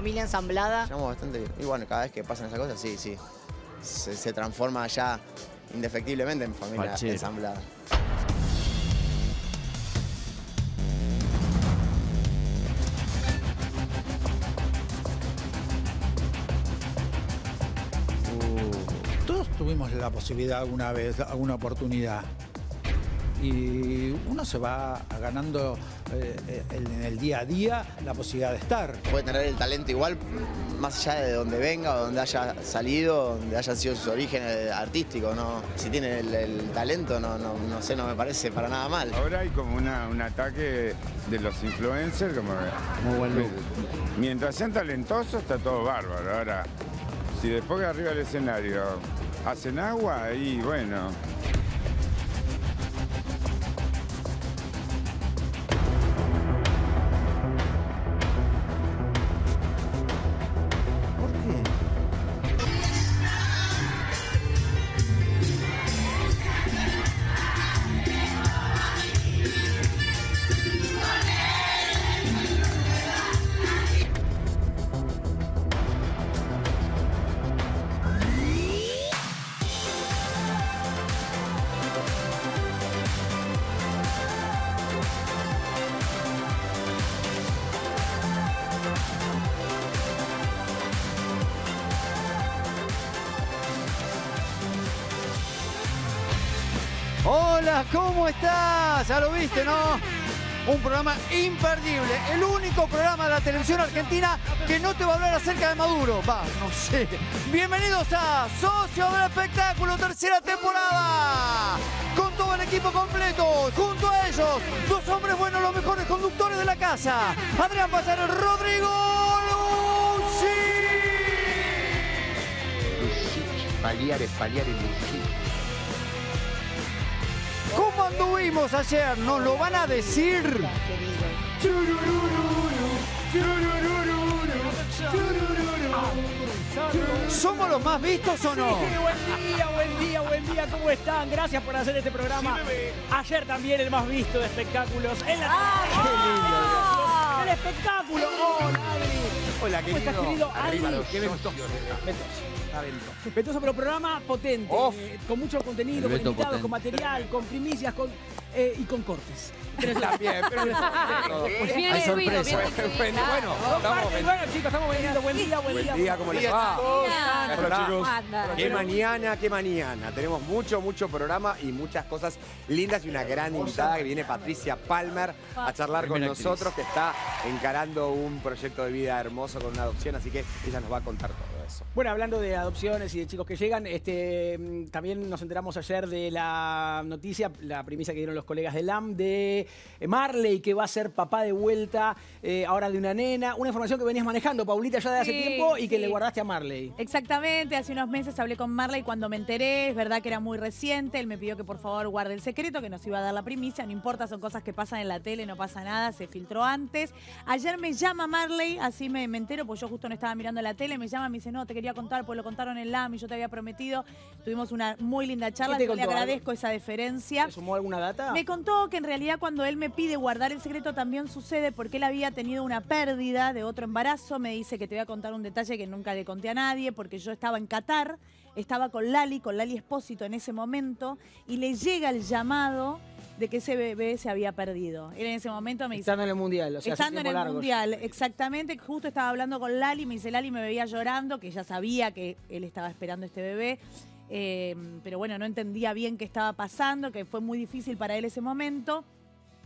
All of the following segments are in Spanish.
familia ensamblada. Llevamos bastante bien. Y bueno, cada vez que pasan esas cosas, sí, sí. Se transforma ya indefectiblemente en familia ensamblada. Todos tuvimos la posibilidad alguna vez, alguna oportunidad. Y uno se va ganando en el día a día la posibilidad de estar. Puede tener el talento igual, más allá de donde venga, o donde haya salido, donde hayan sido sus orígenes artísticos, ¿no? Si tiene el talento, no sé, no me parece para nada mal. Ahora hay como un ataque de los influencers, como... Muy buen look. Mientras sean talentosos está todo bárbaro. Ahora, si después de arriba del escenario hacen agua, ahí bueno... ¿Cómo estás? Ya lo viste, ¿no? Un programa imperdible. El único programa de la televisión argentina que no te va a hablar acerca de Maduro. Va, no sé. Bienvenidos a Socios del Espectáculo, tercera temporada. Con todo el equipo completo. Junto a ellos, dos hombres buenos, los mejores conductores de la casa. Adrián Pazar, Rodrigo Lucci. Paliares, paliares, Lucci. ¿Cómo anduvimos ayer? Nos lo van a decir. ¿Somos los más vistos o no? Sí, buen día, buen día, buen día. ¿Cómo están? Gracias por hacer este programa. Ayer también el más visto de espectáculos. En la... ¡Ah! ¡Qué lindo! ¡El espectáculo! ¡Hola, Adri! Hola, querido. ¿Cómo estás, querido Adri? Arriba, ¿qué Ventoso, pero programa potente, con mucho contenido, con invitados, potente, con material, con primicias, con, y con cortes. La piel, pero hay sorpresa. Bueno, chicos, estamos vendiendo. Buen día, ¿cómo les va? Qué mañana. Tenemos mucho programa y muchas cosas lindas y una gran invitada que viene, Patricia Palmer, a charlar con nosotros, que está encarando un proyecto de vida hermoso con una adopción, así que ella nos va a contar todo eso. Bueno, hablando de adopciones y de chicos que llegan, también nos enteramos ayer de la noticia, la primicia que dieron los colegas del LAM, de Marley, que va a ser papá de vuelta, ahora de una nena. Una información que venías manejando, Paulita, ya de hace tiempo, y que le guardaste a Marley. Exactamente, hace unos meses hablé con Marley cuando me enteré, es verdad que era muy reciente, él me pidió que por favor guarde el secreto, que nos iba a dar la primicia, no importa, son cosas que pasan en la tele, no pasa nada, se filtró antes. Ayer me llama Marley, así me entero, porque yo justo no estaba mirando la tele, me llama y me dice, no, te quería contar, pues lo contaron en LAM y yo te había prometido. Tuvimos una muy linda charla, yo le agradezco esa deferencia. ¿Te sumó alguna data? Me contó que en realidad cuando él me pide guardar el secreto también sucede porque él había tenido una pérdida de otro embarazo. Me dice que te voy a contar un detalle que nunca le conté a nadie, porque yo estaba en Qatar, estaba con Lali Espósito en ese momento, y le llega el llamado de que ese bebé se había perdido. Él en ese momento me dice... Estando en el Mundial. O sea, estando en el Mundial, exactamente. Justo estaba hablando con Lali, me dice, Lali me veía llorando, que ya sabía que él estaba esperando este bebé, pero bueno, no entendía bien qué estaba pasando, que fue muy difícil para él ese momento.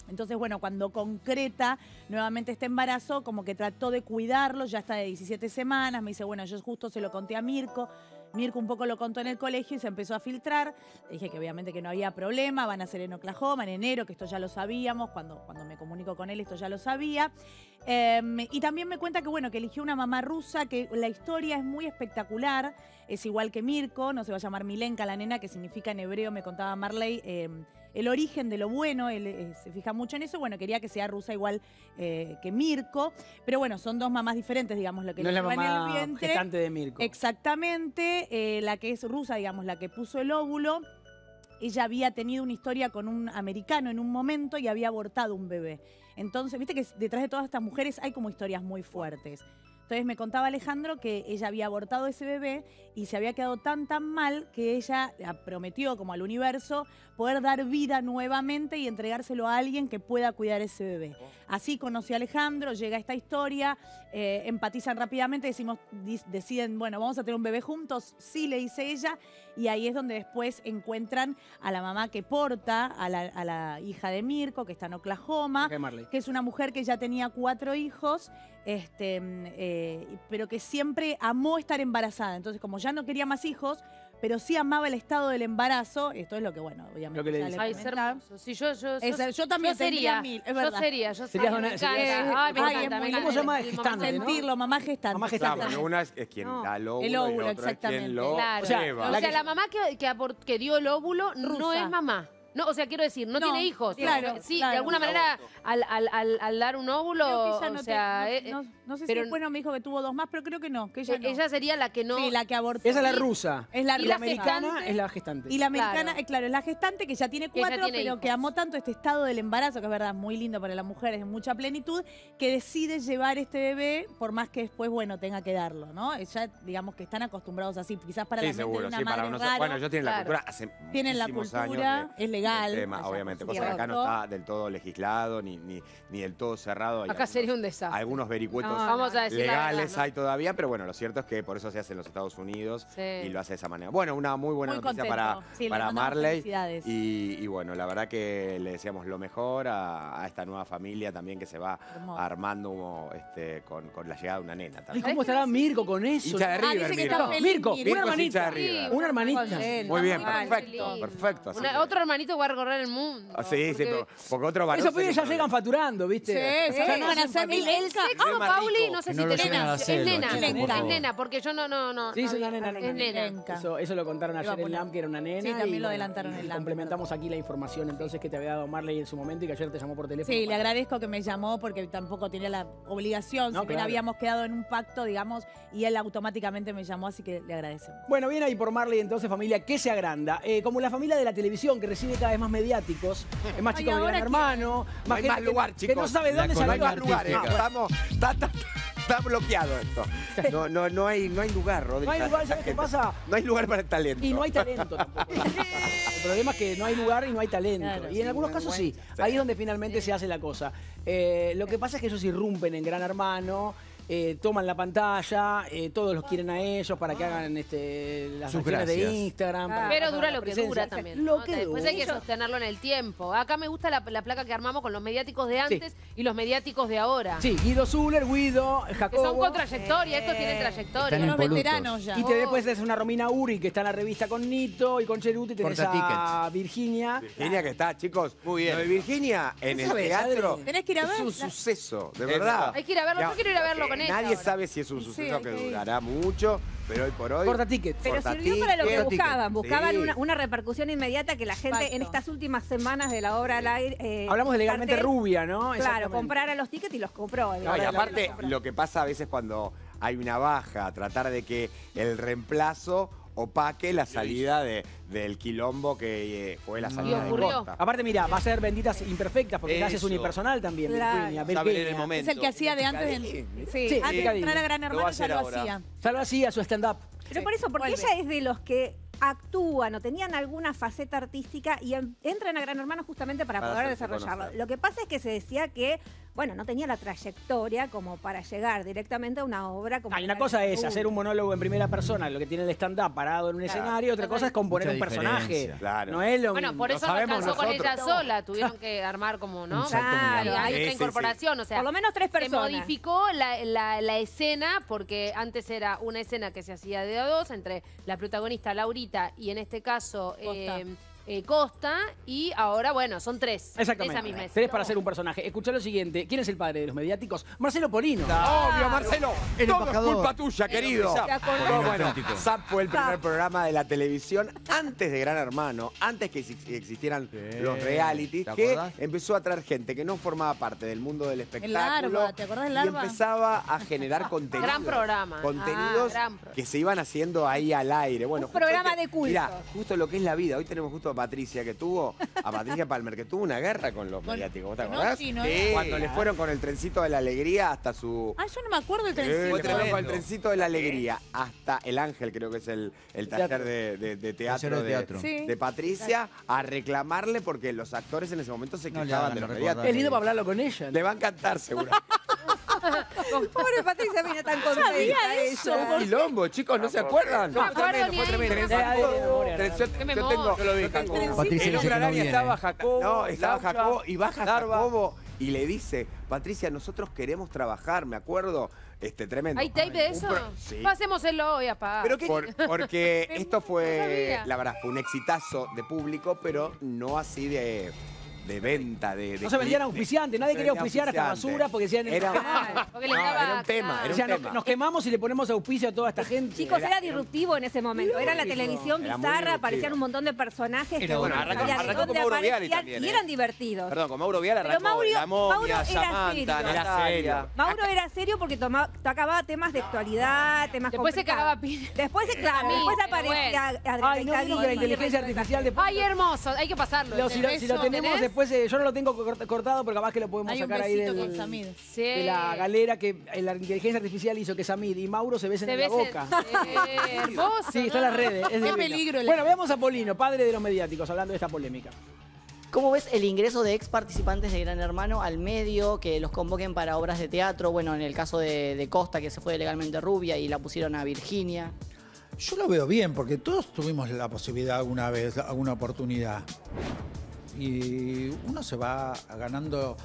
Entonces, bueno, cuando concreta nuevamente este embarazo, como que trató de cuidarlo, ya está de 17 semanas, me dice, bueno, yo justo se lo conté a Mirko, Mirko un poco lo contó en el colegio y se empezó a filtrar. Le dije que obviamente que no había problema, van a ser en Oklahoma, en enero, que esto ya lo sabíamos, cuando me comunico con él esto ya lo sabía. Y también me cuenta que, bueno, que eligió una mamá rusa, que la historia es muy espectacular, es igual que Mirko, no se va a llamar Milenka la nena, que significa en hebreo, me contaba Marley, el origen de lo bueno, él se fija mucho en eso. Bueno, quería que sea rusa igual que Mirko, pero bueno, son dos mamás diferentes, digamos, lo que no es la mamá gestante de Mirko. Exactamente, la que es rusa, digamos, la que puso el óvulo, ella había tenido una historia con un americano en un momento y había abortado un bebé. Entonces, viste que detrás de todas estas mujeres hay como historias muy fuertes. Entonces me contaba Alejandro que ella había abortado ese bebé y se había quedado tan mal que ella prometió como al universo poder dar vida nuevamente y entregárselo a alguien que pueda cuidar ese bebé. Así conoció a Alejandro, llega esta historia, empatizan rápidamente, deciden, bueno, vamos a tener un bebé juntos, sí, le dice ella, y ahí es donde después encuentran a la mamá que porta, a la hija de Mirko, que está en Oklahoma, que es una mujer que ya tenía 4 hijos, pero que siempre amó estar embarazada. Entonces, como ya no quería más hijos, pero sí amaba el estado del embarazo. Esto es lo que, bueno, obviamente. Lo que le dice. Ay, ser hermoso. Sí, yo también sería. Yo sería. ¿Cómo se llama? Gestante, ¿no? Sentirlo, mamá gestante. Mamá gestante. Claro, una es quien da el óvulo. El óvulo, exactamente. Claro. O sea, la mamá que dio el óvulo no es mamá. No, o sea, quiero decir, no tiene hijos. Claro, sí, claro. De alguna manera, al dar un óvulo, no, o sea... No sé, pero si después no me dijo que tuvo 2 más, pero creo que no, que ella no. Ella sería la que no... Sí, la que abortó. Esa es la rusa. Es la rusa. Y la americana es la gestante. Y la americana, claro, es la gestante que ya tiene 4, pero hijos. Que amó tanto este estado del embarazo, que es verdad, muy lindo para las mujeres, en mucha plenitud, que decide llevar este bebé, por más que después, bueno, tenga que darlo, ¿no? Ya, digamos, que están acostumbrados así, quizás para la mente de una madre raro. Bueno, ellos tienen la cultura hace muchísimos años. Es legal. El tema, obviamente, cosa que acá no está del todo legislado ni del todo cerrado. Acá sería un desastre. Algunos vericuetos legales hay todavía, pero bueno, lo cierto es que por eso se hace en los Estados Unidos y lo hace de esa manera. Bueno, una muy buena noticia para Marley. Y bueno, la verdad que le deseamos lo mejor a esta nueva familia también que se va armando con la llegada de una nena. ¿Y cómo estará Mirko con eso? Hincha de River, Mirko. Mirko, una hermanita. Muy bien, perfecto. Otro hermanito va a recorrer el mundo. Porque otro varón. Esos pibes ya llegan facturando, ¿viste? Sí, van a ser el sexo, Pauli, no sé si te nena. Es nena, porque yo no. Sí, es una nena. Eso lo contaron ayer en LAM, que era una nena. Sí, también lo adelantaron en LAM. Complementamos aquí la información entonces que te había dado Marley en su momento y que ayer te llamó por teléfono. Sí, le agradezco que me llamó porque tampoco tenía la obligación. Si bien habíamos quedado en un pacto, digamos, y él automáticamente me llamó, así que le agradecemos. Bueno, bien ahí por Marley entonces, familia que se agranda. Como la familia de la televisión que recibe cada vez más mediáticos, es más chico de Gran Hermano, más gente que no sabe dónde salió. No hay más lugar, está bloqueado esto. No hay lugar, Rodri. No hay lugar, ¿sabes qué pasa? No hay lugar para el talento. Y no hay talento tampoco. El problema es que no hay lugar y no hay talento. Claro, y en algunos casos sí. Ahí es donde finalmente se hace la cosa. Lo que pasa es que ellos irrumpen en Gran Hermano. Toman la pantalla, todos los quieren a ellos para que hagan las acciones de Instagram. Pero dura lo que dura también. ¿No? Después hay que sostenerlo en el tiempo. Acá me gusta la placa que armamos con los mediáticos de antes y los mediáticos de ahora. Sí, Guido Zuller, Guido, Jacobo. Que son con trayectoria, estos tienen trayectoria. Son los veteranos ya. Y después es una Romina Uri que está en la revista con Nito y con Cheruti. Tenés a Virginia. Virginia que está, chicos. Muy bien. Virginia en el teatro es un suceso, de verdad. Hay que ir a verlo, yo quiero ir a verlo. Nadie sabe si es un suceso que durará mucho, pero hoy por hoy... Corta tickets. Pero sirvió para lo que buscaban. Buscaban una repercusión inmediata que la gente en estas últimas semanas de la obra... Hablamos de Legalmente Rubia, ¿no? Claro, comprara los tickets y los compró. No, y aparte, lo que pasa a veces cuando hay una baja, tratar de que el reemplazo opaque la salida del quilombo que fue la salida de Costa. Aparte, mira, va a ser Benditas Imperfectas, porque gracias es unipersonal también. Virginia, Virginia. Es el que hacía de antes antes de entrar a Gran Hermano, ya lo hacía. Ya lo hacía, su stand-up. Pero por eso, porque ella es de los que actúan o tenían alguna faceta artística y entran a Gran Hermano justamente para poder desarrollarlo. Lo que pasa es que se decía que, bueno, no tenía la trayectoria como para llegar directamente a una obra como... Una cosa es hacer un monólogo en primera persona, lo que tiene el stand-up parado en un escenario, otra cosa es componer un personaje. Claro. No es lo mismo. Bueno, por eso no casó con ella sola, tuvieron que armar como, ¿no? Claro, hay otra incorporación, o sea... Por lo menos 3 personas. Se modificó la escena, porque antes era una escena que se hacía de a 2, entre la protagonista Laurita y en este caso Costa, y ahora, bueno, son 3. Exactamente. Esa misma 3 para ser un personaje. Escuchá lo siguiente. ¿Quién es el padre de los mediáticos? Marcelo Polino. Obvio, Marcelo. Todo es culpa tuya, querido. Bueno, SAP fue el primer programa de la televisión antes de Gran Hermano, antes que existieran los realities, que empezó a traer gente que no formaba parte del mundo del espectáculo. El Larva, ¿te acordás del Larva? Y empezaba a generar contenidos. Gran programa. Contenidos que se iban haciendo ahí al aire. Bueno, un programa de culto. Mirá, justo lo que es la vida. Hoy tenemos justo a Patricia que tuvo, a Patricia Palmer, que tuvo una guerra con los mediáticos, ¿vos te acordás? Sí, no, sí. Cuando le fueron con el trencito de la alegría hasta su... Ah, yo no me acuerdo del trencito. Fueron con el trencito de la alegría hasta el Ángel, creo que es el taller de teatro de Patricia, a reclamarle porque los actores en ese momento se quejaban de los mediáticos. He ido para hablarlo con ella. Le va a encantar, seguro. Pobre Patricia, mira, tan contenta. Sabía eso. Un quilombo, chicos, ¿no se acuerdan? No, fue tremendo. En Hombre Araña estaba Jacobo. No, estaba Jacobo y baja Jacobo y le dice, Patricia, nosotros queremos trabajar, me acuerdo. Tremendo. ¿Hay tape de eso? Sí. Pasémoselo hoy, apá. Porque esto fue, la verdad, fue un exitazo de público, pero no así de... De venta, de... No se vendían auspiciantes, nadie quería auspiciar hasta basura porque decían... Era un tema, era un tema. Nos quemamos y le ponemos auspicio a toda esta gente. Chicos, era disruptivo en ese momento. Era la televisión bizarra, aparecían un montón de personajes. Arrancó con Mauro Viale también. Y eran divertidos. Perdón, con Mauro Viale arrancó la Moria, Samantha, Natalia. Mauro era serio porque tocaba temas de actualidad, temas complicados. Después se cagaba pila. Después se cagaba, después aparecía... Ay, no digo que la inteligencia artificial... Ay, hermoso, hay que pasarlo. Si lo tenemos después... Pues, yo no lo tengo cortado, pero capaz que lo podemos sacar ahí de la galera que la inteligencia artificial hizo que Samid y Mauro se besen en la boca. Sí, está en las redes. Es peligro. Bueno, veamos a Polino, padre de los mediáticos, hablando de esta polémica. ¿Cómo ves el ingreso de ex participantes de Gran Hermano al medio, que los convoquen para obras de teatro? Bueno, en el caso de Costa, que se fue de Legalmente Rubia y la pusieron a Virginia. Yo lo veo bien, porque todos tuvimos la posibilidad alguna vez, alguna oportunidad. Y uno se va ganando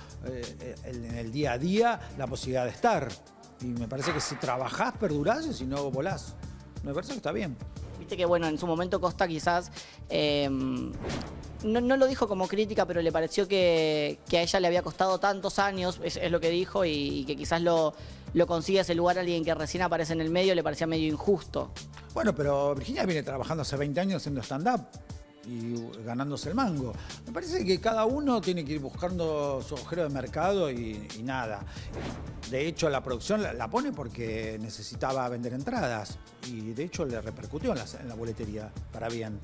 en el día a día la posibilidad de estar. Y me parece que si trabajás, perdurás, y si no, volás. Me parece que está bien. Viste que, bueno, en su momento Costa quizás... no lo dijo como crítica, pero le pareció que a ella le había costado tantos años, es lo que dijo, y que quizás lo consigue ese lugar a alguien que recién aparece en el medio, le parecía medio injusto. Bueno, pero Virginia viene trabajando hace 20 años haciendo stand-up. Y ganándose el mango. Me parece que cada uno tiene que ir buscando su agujero de mercado y nada. De hecho, la producción la pone porque necesitaba vender entradas y de hecho le repercutió en la boletería, para bien.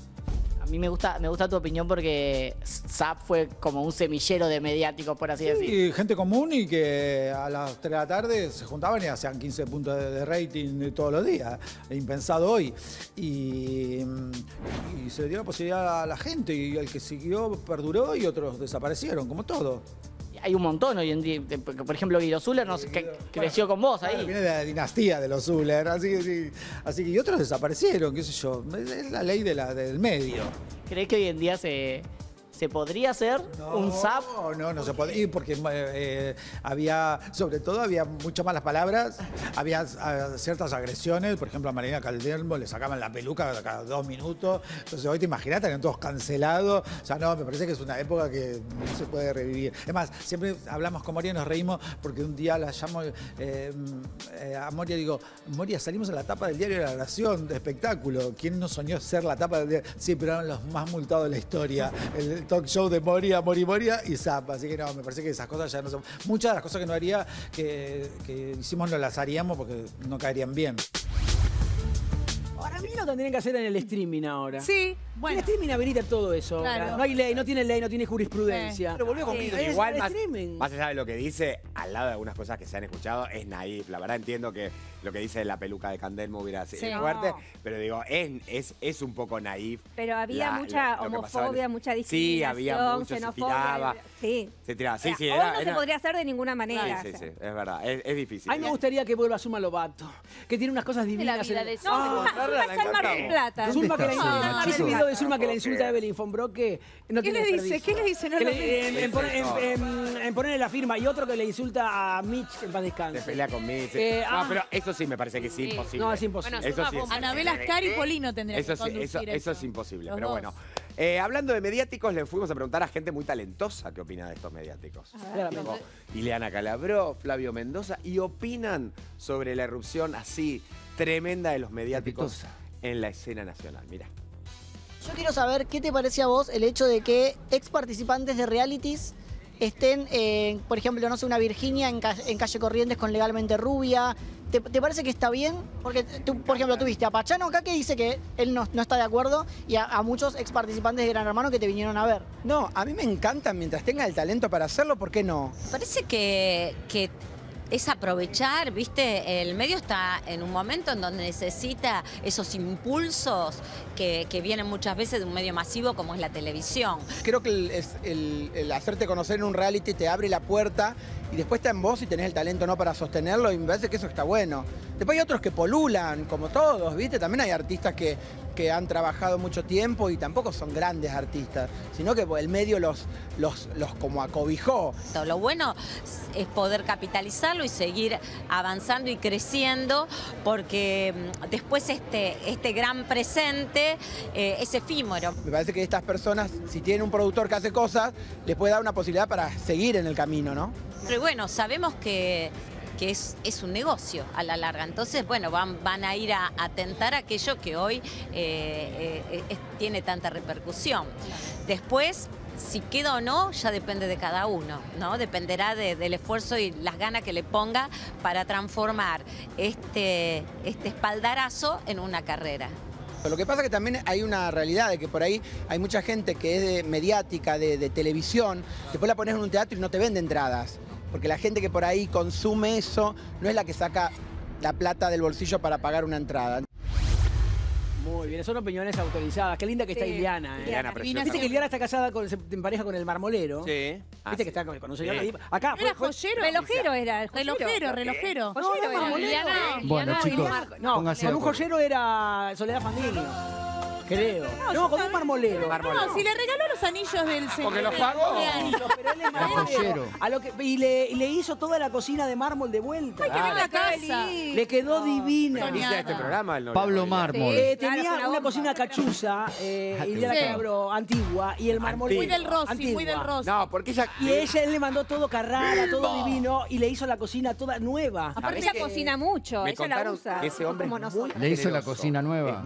A mí me gusta tu opinión porque Zap fue como un semillero de mediáticos, por así decir. Sí, gente común y que a las 3 de la tarde se juntaban y hacían 15 puntos de rating todos los días, impensado hoy. Y se dio la posibilidad a la gente y el que siguió perduró y otros desaparecieron, como todo. Hay un montón hoy en día. Por ejemplo, Guido Zuller creció con vos ahí. Claro, viene de la dinastía de los Zuller. Así que y otros desaparecieron, qué sé yo. Es la ley del medio. ¿Crees que hoy en día se podría hacer un zap? No se podía, porque había, sobre todo, había muchas malas palabras, había ciertas agresiones, por ejemplo, a Mariana Caldermo le sacaban la peluca cada 2 minutos, entonces hoy te imaginas, estarían todos cancelados, o sea, no, me parece que es una época que no se puede revivir. Es más, siempre hablamos con Moria y nos reímos, porque un día la llamo a Moria y digo, Moria, salimos a la tapa del diario de la Nación, de espectáculo, ¿quién no soñó ser la tapa del diario? Sí, pero eran los más multados de la historia, el talk show de Moria, Moria y Zap. Así que no, me parece que esas cosas ya no son... Muchas de las cosas que no haría, que hicimos, no las haríamos porque no caerían bien. Ahora, a mí lo tendrían que hacer en el streaming ahora. Sí, bueno. El streaming habilita todo eso. Claro. No hay ley, no tiene jurisprudencia. Pero volvió conmigo. Sí. Igual, más allá de lo que dice, al lado de algunas cosas que se han escuchado, es naif. La verdad entiendo que lo que dice la peluca de Candelmo hubiera sido fuerte, pero digo, es un poco naif. Pero había mucha homofobia, mucha discriminación. Sí, había mucho, se tiraba. Sí, sí, hoy no se podría hacer de ninguna manera. Sí, sí, sí, es verdad, es difícil. A mí me gustaría que vuelva Zulma Lobato, que tiene unas cosas divinas. Zulma que la insulta. ¿Habéis video de Zulma que la insulta a Evelyn Von Brocke? ¿Qué le dice? ¿Qué le dice? En ponerle la firma. Y otro que le insulta a Mitch, que en paz descanse. Se pelea con Mitch. No, pero eso sí me parece que es imposible. No, es imposible. Anabel Ascari y Polino tendría que conducir. Eso es imposible, pero bueno. Hablando de mediáticos, le fuimos a preguntar a gente muy talentosa qué opina de estos mediáticos. Como Ileana Calabró, Flavio Mendoza, y opinan sobre la erupción así tremenda de los mediáticos en la escena nacional. Mirá. Yo quiero saber qué te parece a vos el hecho de que ex participantes de realities estén, por ejemplo, no sé, una Virginia en Calle Corrientes con Legalmente Rubia, ¿Te parece que está bien? Porque tú, por ejemplo, tuviste a Pachano acá que dice que él no está de acuerdo y a muchos ex participantes de Gran Hermano que te vinieron a ver. No, a mí me encantan. Mientras tenga el talento para hacerlo, ¿por qué no? Parece que es aprovechar, ¿viste? El medio está en un momento en donde necesita esos impulsos que vienen muchas veces de un medio masivo como es la televisión. Creo que el hacerte conocer en un reality te abre la puerta y después está en vos si tenés el talento no para sostenerlo, y me parece que eso está bueno. Después hay otros que polulan, como todos, ¿viste? También hay artistas que han trabajado mucho tiempo y tampoco son grandes artistas, sino que el medio los como acobijó. Lo bueno es poder capitalizarlo y seguir avanzando y creciendo, porque después este gran presente es efímero. Me parece que estas personas, si tienen un productor que hace cosas, les puede dar una posibilidad para seguir en el camino, ¿no? Pero bueno, sabemos que es un negocio a la larga. Entonces, bueno, van a ir a atentar aquello que hoy tiene tanta repercusión. Después, si queda o no, ya depende de cada uno, ¿no? Dependerá del esfuerzo y las ganas que le ponga para transformar este espaldarazo en una carrera. Lo que pasa es que también hay una realidad de que por ahí hay mucha gente que es mediática, de televisión, después la pones en un teatro y no te vende entradas. Porque la gente que por ahí consume eso no es la que saca la plata del bolsillo para pagar una entrada. Muy bien, son opiniones autorizadas. Qué linda que está Ileana. Ileana, preciosa. Viste que Ileana está casada en pareja con el marmolero. Sí. Viste que está con un señor. Acá. ¿Era joyero? Relojero era. Relojero. Joyero era marmolero. Bueno, chicos. No, con un joyero era Soledad Fandiño. Creo. No, con un marmolero. No, si le regaló los anillos del señor. Porque los pagó. Pero él es marmolero. Y le hizo toda la cocina de mármol de vuelta. Ay, que ver la casa. Le quedó divina. Este programa, Pablo Mármol. Tenía una cocina cachuza, Ileana Calabró, antigua, y el mármol. Muy del Rossi, muy del Rossi. No, porque ella... Y ella le mandó todo Carrara, todo divino, y le hizo la cocina toda nueva. Aparte ella cocina mucho, ella la usa. Ese hombre le hizo la cocina nueva.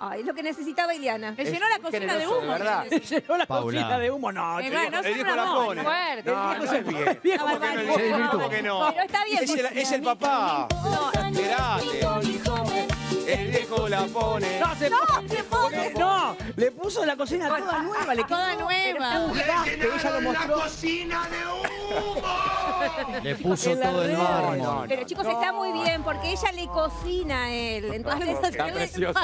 Ay, lo que necesitaba Ileana. Le llenó la cocina de humo. ¿Verdad? Le llenó la cocina de humo. No, el viejo la pone. No, es bien. ¿Cómo que no? Pero está bien. Es el papá. El viejo la pone. No, se pone. No, le puso la cocina toda nueva. Toda nueva. La cocina de humo. Le puso todo de nuevo. Pero chicos, está muy bien porque ella le cocina a él. Entonces, está precioso.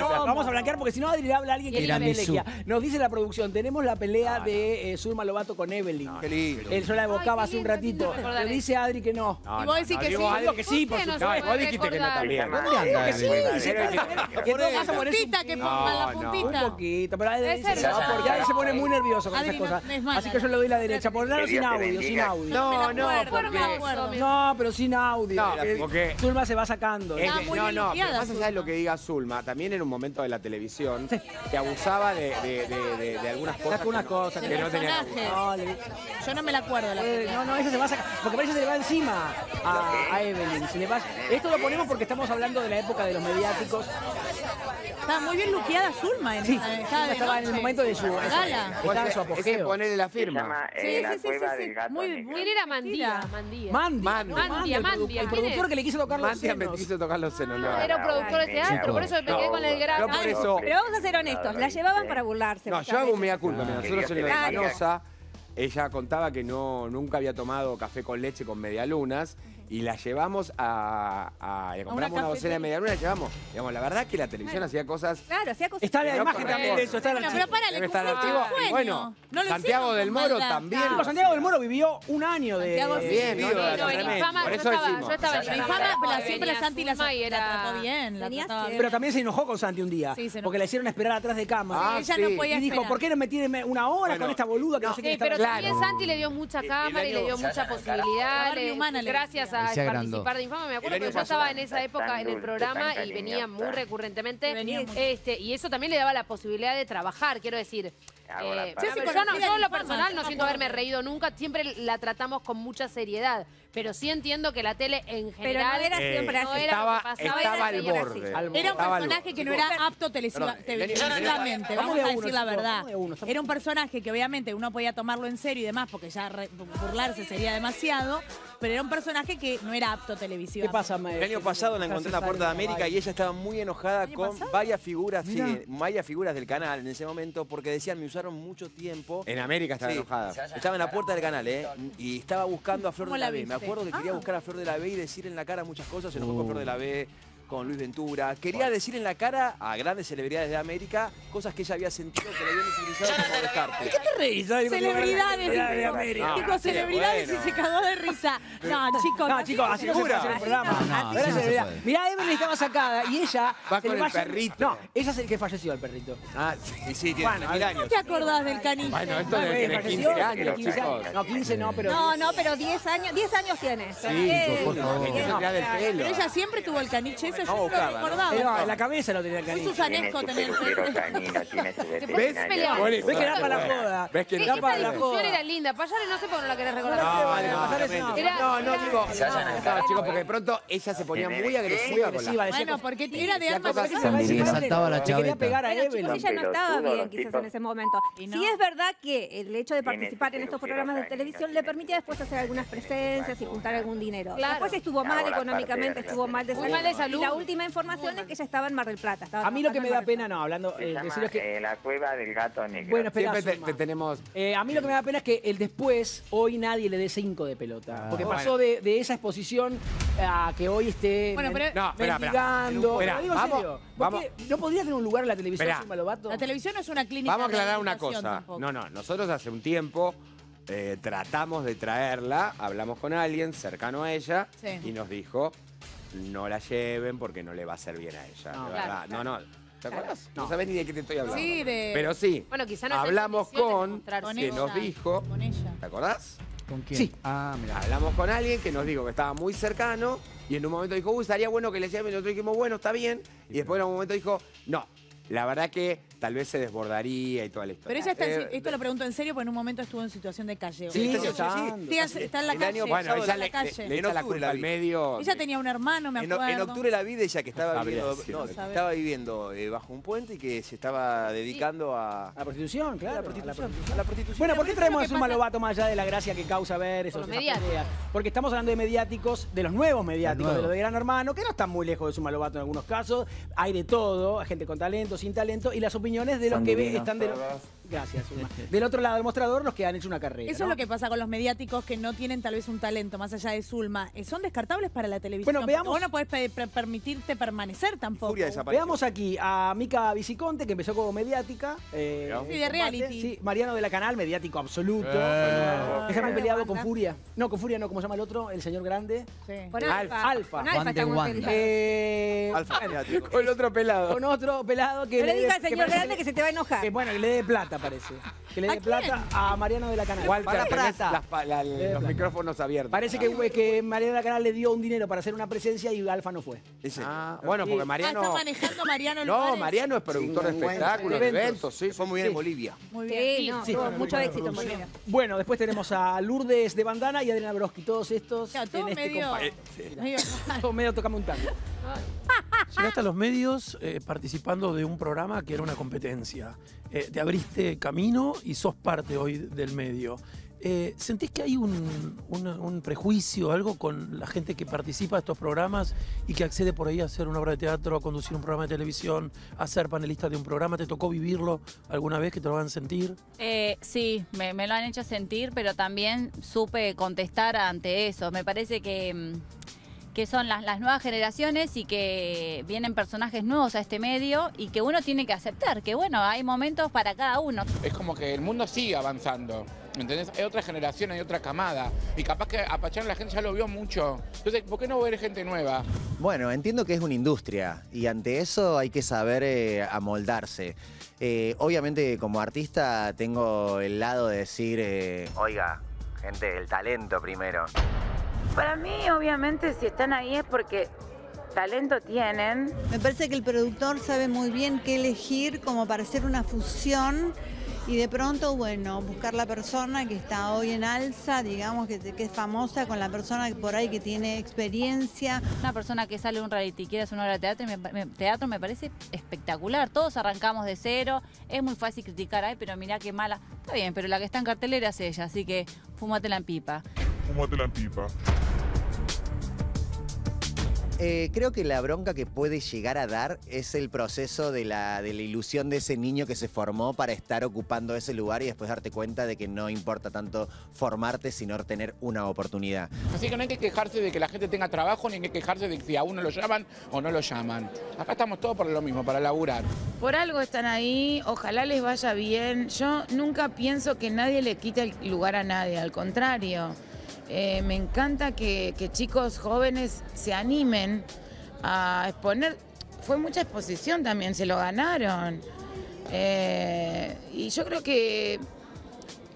No, vamos a blanquear porque si no Adri le habla a alguien que tiene elegía. Nos dice la producción, tenemos la pelea de Zulma Lobato con Evelyn. No, él solo la evocaba hace un ratito. Le dice a Adri que no. Y vos decís que sí. Yo que sí, por supuesto. No, vos dijiste que no también. No, que sí. Que todo pasa por eso. Que pongan la puntita. Un poquito, pero Adri se pone muy nervioso con esas cosas. Así que yo le doy la derecha. Por nada, sin audio, sin audio. No, porque... No, pero sin audio. Zulma se va sacando. No, pero más allá de lo que diga Zulma, también en un momento de la televisión, que abusaba de algunas cosas. Algunas cosas que no tenía. Yo no me la acuerdo. No, eso se va a sacar. Porque parece que se le va encima a Evelyn. Se le va... Esto lo ponemos porque estamos hablando de la época de los mediáticos. Estaba muy bien luqueada Zulma. Estaba en el momento de su apogeo. Ese ponerle la firma. Sí. Muy bien era Mandía. Mandía. El productor que le quiso tocar los senos. Mandía me quiso tocar los senos. Era un productor de teatro, por eso me pegué con el gran... Pero vamos a ser honestos, la llevaban para burlarse. No, yo hago un mea culpa. Nosotros soy la Canosa. Ella contaba que nunca había tomado café con leche con medialunas. Y la llevamos le compramos una docena de medialunas, la llevamos. Digamos, la verdad es que la televisión hacía cosas... Claro, hacía cosas... Está la imagen también de eso, está la chica. Pero párale, bueno, Santiago del Moro también. Santiago del Moro vivió un año de... Bien, por eso decimos. Yo estaba en infama, pero siempre Santi la trató bien. Pero también se enojó con Santi un día, porque la hicieron esperar atrás de cámara. Ella no podía esperar. Y dijo, ¿por qué no me tiene una hora con esta boluda que no sé qué está? Pero también Santi le dio mucha cámara y le dio mucha posibilidad. Gracias a... participar de Infama, me acuerdo que yo estaba en esa época en el programa y venía muy recurrentemente y eso también le daba la posibilidad de trabajar, quiero decir. Yo en lo personal no siento haberme reído nunca, siempre la tratamos con mucha seriedad, pero sí entiendo que la tele en general... Pero no era siempre así. No era estaba al borde. Era un personaje que no era apto televisivamente, vamos a decir la verdad. Era un personaje que obviamente uno podía tomarlo en serio y demás, porque ya burlarse sería demasiado, pero era un personaje que no era apto televisivo. ¿Qué pasa, Mael? El año pasado la encontré en la Puerta de América y ella estaba muy enojada con varias figuras del canal en ese momento, porque decían, me usaron mucho tiempo. En América estaba enojada. Estaba en la puerta del canal, ¿eh? Y estaba buscando a Flor de la B. Me acuerdo que quería buscar a Flor de la B y decir en la cara muchas cosas. Se enojó con Flor de la B, con Luis Ventura. Quería decir en la cara a grandes celebridades de América cosas que ella había sentido que le habían utilizado como descarte. ¿Qué te reís? Celebridades de América. Chicos, celebridades y se cagó de risa. No, chicos. No, chicos, así no se pasa en el programa. Mirá, Evelyn estaba sacada y ella... Va con el perrito. No, ella es el que falleció, el perrito. Ah, sí, tiene 3000 años. ¿No te acordás del caniche? Bueno, esto de 15 años. No, 15 no, pero... No, pero 10 años. 10 años tienes. Sí, pero ella siempre tuvo el caniche ese. No, en la cabeza lo tenía el caniche. Un susanesco tener. ¿Ves? ¿Ves que era para la joda? ¿Ves que era para la joda? Era linda. Payale no sé por qué no la querés recordar. No, chicos, porque de pronto ella se ponía muy agresiva. Bueno, porque era de armas. Se quería pegar a Evelyn. Ella no estaba bien quizás en ese momento. Sí es verdad que el hecho de participar en estos programas de televisión le permitía después hacer algunas presencias y juntar algún dinero. Después estuvo mal económicamente, estuvo mal de salud. La última información es que ella estaba en Mar del Plata. A mí lo que me da pena, no, hablando... La cueva del gato negro. Bueno, espera, a mí lo que me da pena es que el después, hoy nadie le dé 5 de pelota. Porque pasó de esa exposición a que hoy esté... Bueno, pero... No, espera, digo en serio. ¿No podría tener un lugar en la televisión, Zulma Lobato? La televisión no es una clínica. Vamos a aclarar una cosa. No, no, nosotros hace un tiempo... tratamos de traerla, hablamos con alguien cercano a ella y nos dijo... No la lleven porque no le va a hacer bien a ella. No, claro, ¿Te acuerdas? No sabés ni de qué te estoy hablando. Sí, de... Pero sí, bueno, quizá no hablamos con que nos dijo... Con ella. ¿Te acordás? ¿Con quién? Sí. Ah, mirá. Hablamos con alguien que nos dijo que estaba muy cercano y en un momento dijo, uy, estaría bueno que le lleven. Y nosotros dijimos, bueno, está bien. Y después en un momento dijo, no, la verdad que... Tal vez se desbordaría y toda la historia. Pero ella está, esto lo pregunto en serio, porque en un momento estuvo en situación de calle. Sí, está en la calle. Bueno, ella le echa la culpa al medio. Ella tenía un hermano, me acuerdo. En octubre la vi de ella que estaba viviendo bajo un puente y que se estaba dedicando a... La prostitución, claro. La prostitución. Bueno, ¿por qué traemos a Zulma Lobato más allá de la gracia que causa ver esos mediáticos? Porque estamos hablando de mediáticos, de los nuevos mediáticos, de los de Gran Hermano, que no están muy lejos de Zulma Lobato en algunos casos. Hay de todo, gente con talento, sin talento, y las opiniones de los que ven están de los... Gracias, Zulma. Del otro lado del mostrador, los que han hecho una carrera. Eso es lo que pasa con los mediáticos que no tienen tal vez un talento más allá de Zulma. Son descartables para la televisión. Bueno, veamos... Vos no podés permitirte permanecer tampoco. Veamos aquí a Mica Viciconte, que empezó como mediática. Sí, de reality. Sí, Mariano de la Canal, mediático absoluto. Déjame peleado con Furia. No, con Furia no, ¿cómo se llama el otro? El señor grande. Sí. Con Alfa. Alfa. Con otro pelado. Con otro pelado que... No le diga al señor grande que se te va a enojar. Bueno, que le dé plata. Parece. Que le dé plata a Mariano de la Canal. Para plata. Los micrófonos abiertos. Parece que Mariano de la Canal le dio un dinero para hacer una presencia y Alfa no fue. Bueno, porque Mariano... está manejando Mariano Lugares. No, Mariano es productor de espectáculos, de eventos. Sí, fue muy bien en Bolivia. Muy bien. Sí, mucho éxito en Bolivia. Bueno, después tenemos a Lourdes de Bandana y Adriana Broski. Todos estos en este compacto. Todos medio tocamos un tango. Llegaste a los medios participando de un programa que era una competencia. Te abriste camino y sos parte hoy del medio. ¿Sentís que hay un prejuicio, algo con la gente que participa de estos programas y que accede por ahí a hacer una obra de teatro, a conducir un programa de televisión, a ser panelista de un programa? ¿Te tocó vivirlo alguna vez, que te lo van a sentir? Sí, me lo han hecho sentir, pero también supe contestar ante eso. Me parece que son las nuevas generaciones y que vienen personajes nuevos a este medio y que uno tiene que aceptar, que bueno, hay momentos para cada uno. Es como que el mundo sigue avanzando, ¿entendés? Hay otra generación, hay otra camada y capaz que a Pachán la gente ya lo vio mucho. Entonces, ¿por qué no ver gente nueva? Bueno, entiendo que es una industria y ante eso hay que saber amoldarse. Obviamente como artista tengo el lado de decir, oiga, gente, el talento primero. Para mí, obviamente, si están ahí es porque talento tienen. Me parece que el productor sabe muy bien qué elegir como para hacer una fusión y de pronto, bueno, buscar la persona que está hoy en alza, digamos, que es famosa, con la persona que por ahí que tiene experiencia. Una persona que sale de un reality y quiere hacer una obra de teatro, teatro me parece espectacular. Todos arrancamos de cero, es muy fácil criticar, ay, pero mirá qué mala. Está bien, pero la que está en cartelera es ella, así que fúmatela en pipa. Fúmatela en pipa. Creo que la bronca que puede llegar a dar es el proceso de la ilusión de ese niño que se formó para estar ocupando ese lugar y después darte cuenta de que no importa tanto formarte, sino tener una oportunidad. Así que no hay que quejarse de que la gente tenga trabajo, ni hay que quejarse de si a uno lo llaman o no lo llaman. Acá estamos todos por lo mismo, para laburar. Por algo están ahí, ojalá les vaya bien. Yo nunca pienso que nadie le quite el lugar a nadie, al contrario. Me encanta que chicos jóvenes se animen a exponer. Fue mucha exposición también, se lo ganaron. Y yo creo que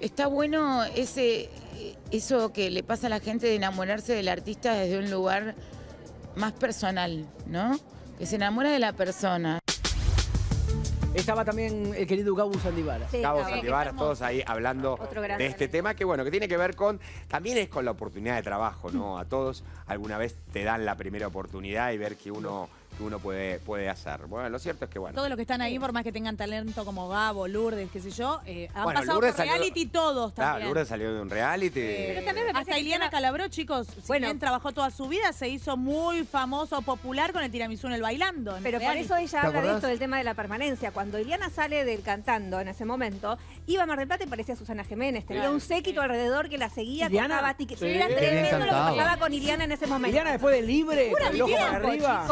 está bueno eso que le pasa a la gente de enamorarse del artista desde un lugar más personal, ¿no? Que se enamora de la persona. Estaba también el querido Gabo Sandivara. Sí, Gabo Sandivara, todos ahí hablando de este tema, que bueno, que tiene que ver con, también es con la oportunidad de trabajo, ¿no? A todos alguna vez te dan la primera oportunidad y ver que uno puede hacer. Bueno, lo cierto es que bueno. Todos los que están ahí, por más que tengan talento como Gabo, Lourdes, qué sé yo, han pasado por reality todos también. Claro, Lourdes salió de un reality. Pero también me parece hasta Ileana Calabró, chicos, bueno, si bien trabajó toda su vida, se hizo muy famoso, popular con el tiramisú en el bailando. Pero por eso ella habla de esto, del tema de la permanencia. Cuando Ileana sale del cantando en ese momento, iba a Mar del Plata y parecía Susana Jiménez. Tenía un séquito alrededor que la seguía. Ileana, contaba tiquetes. Sí, era tremendo lo que pasaba con Ileana en ese momento. Ileana después del libre, el ojo para arriba.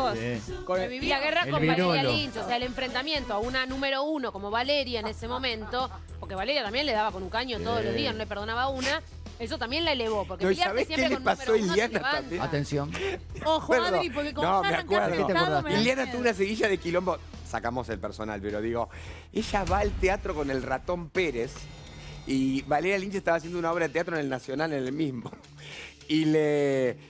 Y la guerra con Valeria Lynch, o sea, el enfrentamiento a una número uno como Valeria en ese momento, porque Valeria también le daba con un caño todos los días, no le perdonaba una, eso también la elevó, porque pelearte siempre con número uno se levanta. Atención. Ojo, Adri, porque como no, me acuerdo. Ileana tuvo una seguilla de quilombo, sacamos el personal, pero digo, ella va al teatro con el Ratón Pérez y Valeria Lynch estaba haciendo una obra de teatro en el Nacional, en el mismo, y le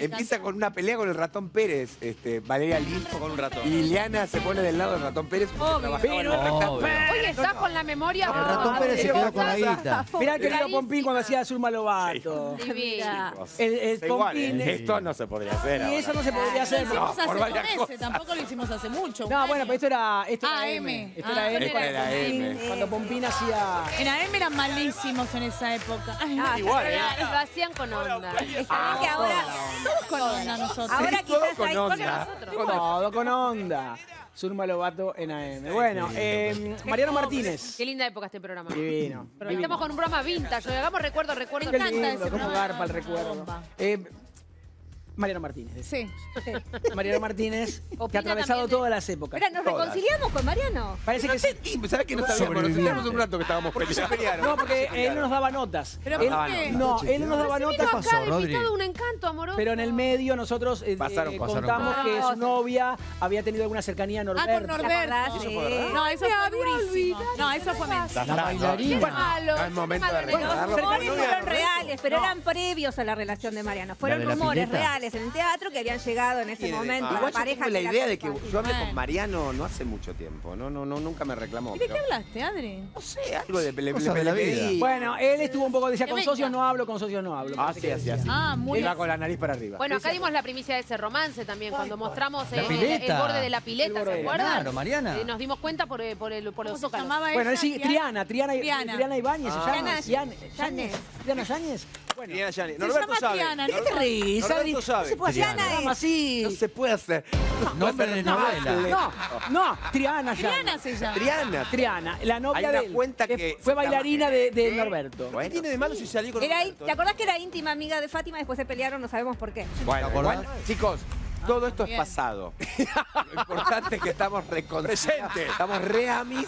empieza con una pelea con el Ratón Pérez, Valeria Lynch con un ratón. Y Ileana se pone del lado del Ratón Pérez. Hoy está con la memoria. El Ratón Pérez se quedó con la guita. Mirá que era Pompín cuando hacía Zulma Lobato. El Pompín. Esto no se podría hacer. Y eso no se podría hacer. Tampoco lo hicimos hace mucho. No, bueno, pero esto era AM. Esto era AM. Cuando Pompín hacía... En AM eran malísimos en esa época. Igual, lo hacían con onda. Que ahora todos con onda nosotros. Ahora sí, quizás con onda. Todo con onda. Zulma Lobato en AM. Bueno, Mariano Martínez. Qué linda época este programa. Divino. Estamos con un programa vintage. Hagamos recuerdo. Me encanta ese programa. Recuerdo. Mariano Martínez. Sí. Mariano Martínez, que ha atravesado todas las épocas. Mira, nos reconciliamos con Mariano. Parece que sí. ¿Sabes que no sabíamos? Nos teníamos un rato que estábamos peleando. No, porque él no nos daba notas. No, él no nos daba notas. Pero se vino acá de un encanto amoroso. Pero en el medio nosotros contamos que su novia había tenido alguna cercanía a Norberto. Ah, con Norberto. No, eso fue durísimo. No, eso fue mentira. La bailarina. No es momento de recordarlo. Los rumores fueron reales, pero eran previos a la relación de Mariano. Fueron rumores reales en el teatro que habían llegado en ese momento. Igual la pareja, la idea de que yo hablé con Mariano no hace mucho tiempo, no nunca me reclamó. ¿Y de qué hablaste, Adri? No sé, algo de la vida. Bueno, él estuvo un poco, decía, con socios no hablo, con socios no hablo. Ah, sí, así. Ah, muy bien. Iba con la nariz para arriba. Bueno, acá dimos la primicia de ese romance también, cuando mostramos el borde de la pileta, ¿se acuerdan? Claro, Mariana. Nos dimos cuenta por los zócalos. Bueno, sí, Triana Ybáñez se llama. Triana Ybáñez. Bueno, Norberto sabe. ¿Qué te reís, Adri? No se puede hacer. No se puede hacer. Nombre de novela. No, Triana ya. Triana se llama. Triana, la novia de él. Fue bailarina de Norberto. ¿Qué tiene de malo si salió con Norberto? ¿Te acordás que era íntima amiga de Fátima? Después se pelearon, no sabemos por qué. Bueno, chicos, todo esto es pasado. Lo importante es que estamos presentes. Estamos re amis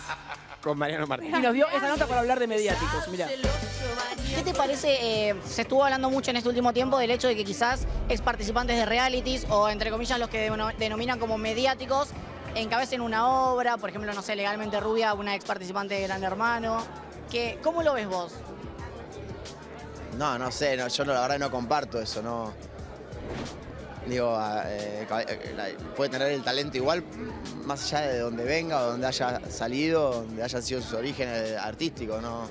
con Mariano Martínez. Y nos dio esa nota para hablar de mediáticos, mirá. ¿Qué te parece? Se estuvo hablando mucho en este último tiempo del hecho de que quizás ex participantes de realities o entre comillas los que denominan como mediáticos encabecen una obra, por ejemplo, no sé, Legalmente Rubia, una ex participante de Gran Hermano. ¿Cómo lo ves vos? No sé, yo la verdad no comparto eso, no. Digo, puede tener el talento igual, más allá de donde venga o donde haya salido, donde hayan sido sus orígenes artísticos, ¿no?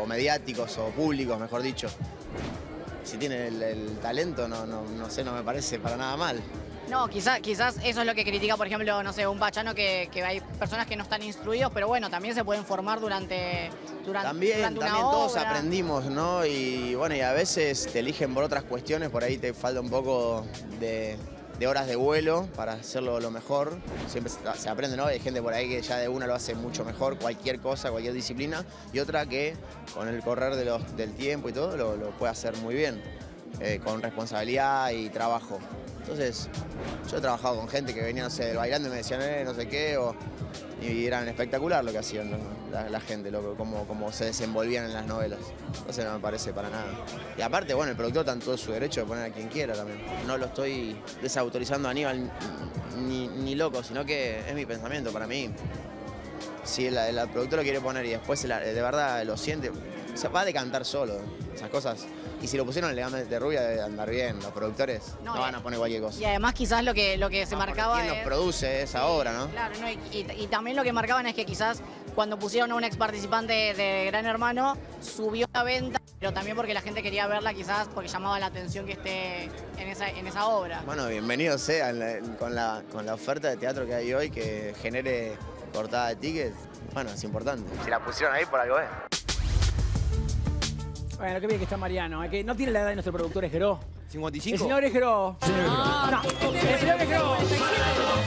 O mediáticos o públicos, mejor dicho. Si tiene el talento, no me parece para nada mal. No, quizás eso es lo que critica, por ejemplo, no sé, un Pachano, que hay personas que no están instruidos, pero bueno, también se pueden formar durante una obra. Todos aprendimos, ¿no? Y bueno, y a veces te eligen por otras cuestiones, por ahí te falta un poco de horas de vuelo para hacerlo lo mejor. Siempre se aprende, ¿no? Hay gente por ahí que ya de una lo hace mucho mejor, cualquier cosa, cualquier disciplina, y otra que con el correr del tiempo y todo lo puede hacer muy bien, con responsabilidad y trabajo. Entonces, yo he trabajado con gente que venía, no sé, bailando y me decían, no sé qué, y eran espectacular lo que hacían la gente, cómo se desenvolvían en las novelas. Entonces no me parece para nada. Y aparte, bueno, el productor está en todo su derecho de poner a quien quiera también. No lo estoy desautorizando a Aníbal ni loco, sino que es mi pensamiento para mí. Si el productor lo quiere poner y después de verdad lo siente, se va a decantar solo, esas cas. Y si lo pusieron en Legames de Rubia debe andar bien, los productores no van a poner cualquier cosa. Y además quizás lo que se marcaba es... ¿Quién los produce esa obra, no? Claro, no, y también lo que marcaban es que quizás cuando pusieron a un ex participante de Gran Hermano, subió la venta, pero también porque la gente quería verla quizás porque llamaba la atención que esté en esa obra. Bueno, bienvenido sea con la oferta de teatro que hay hoy que genere portada de tickets, bueno, es importante. Si la pusieron ahí por algo es. Bueno, qué bien que está Mariano, que no tiene la edad de nuestro productor Esgró. 55. El señor Esgró. El señor Esgró. Es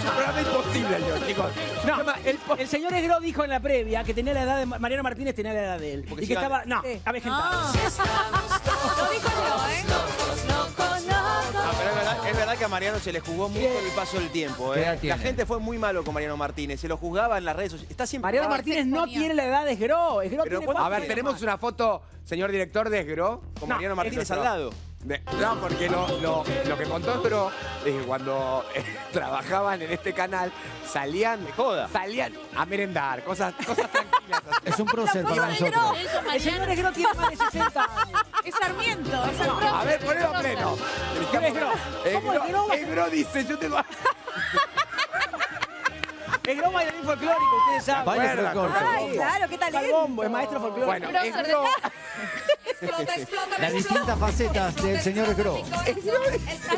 un programa imposible, chicos. No, el señor Esgró dijo en la previa que tenía la edad de Mariano Martínez, tenía la edad de él. Porque y que estaba, avejentado. No dijo no, es verdad que a Mariano se le jugó mucho el paso del tiempo. La gente fue muy malo con Mariano Martínez, se lo juzgaba en las redes sociales. Está siempre... Mariano Martínez no tiene la edad de Esgró. A ver, tenemos una foto, señor director, de Esgró con Mariano Martínez al lado. No, porque lo que contó Esgró es que cuando trabajaban en este canal salían de joda. Salían a merendar, cosas tranquilas. Así. Es un prócer para nosotros. El señor Esgró tiene más de 60 años. Es Sarmiento, es Sarmiento. A ver, ponelo a pleno. Esgró dice, yo tengo... Esgró bailarín folclórico, ustedes saben. Baila folclórico. Ay, claro, qué talento. El bombo, es maestro folclórico. Bueno, Esgró... Las distintas facetas del señor Esgró.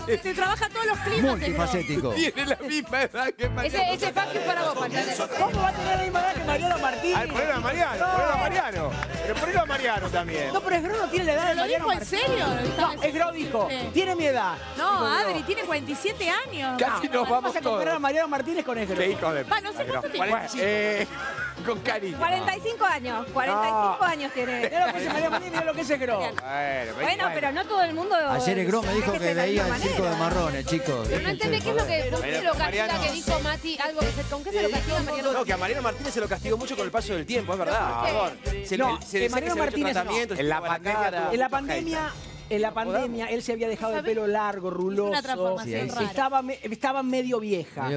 Te trabaja todos los climas. Multifacético. Tiene la misma edad que Mariano. Ese pack es para vos, Mariano. ¿Cómo va a tener la misma edad que Mariano Martínez? Ponelo a Mariano, ponelo a Mariano. Pero ponelo a Mariano también. No, pero Esgró no tiene la edad de Mariano Martínez. ¿Lo dijo en serio? No, Esgró dijo, tiene mi edad. No, Adri, tiene 47 años. Casi nos vamos todos. Vamos a comparar a Mariano Martínez con Esgró. No sé cuánto tiene. Con cariño. 45 años. 45 años tiene. Mira lo que es Mariano Martínez, mira lo que es Esgró. Bueno, pero no todo el mundo... Ayer Esgró me dijo que veía el circo de marrones, chicos. Pero no entendés qué es lo que lo castiga, que dijo Mati, algo que se... ¿Con qué se lo castiga a Mariano? No, que a Mariano Martínez se lo castigó mucho con el paso del tiempo, es verdad. No, que Mariano Martínez no. En la pandemia, él se había dejado el pelo largo, ruloso. Una transformación rara. Estaba medio vieja.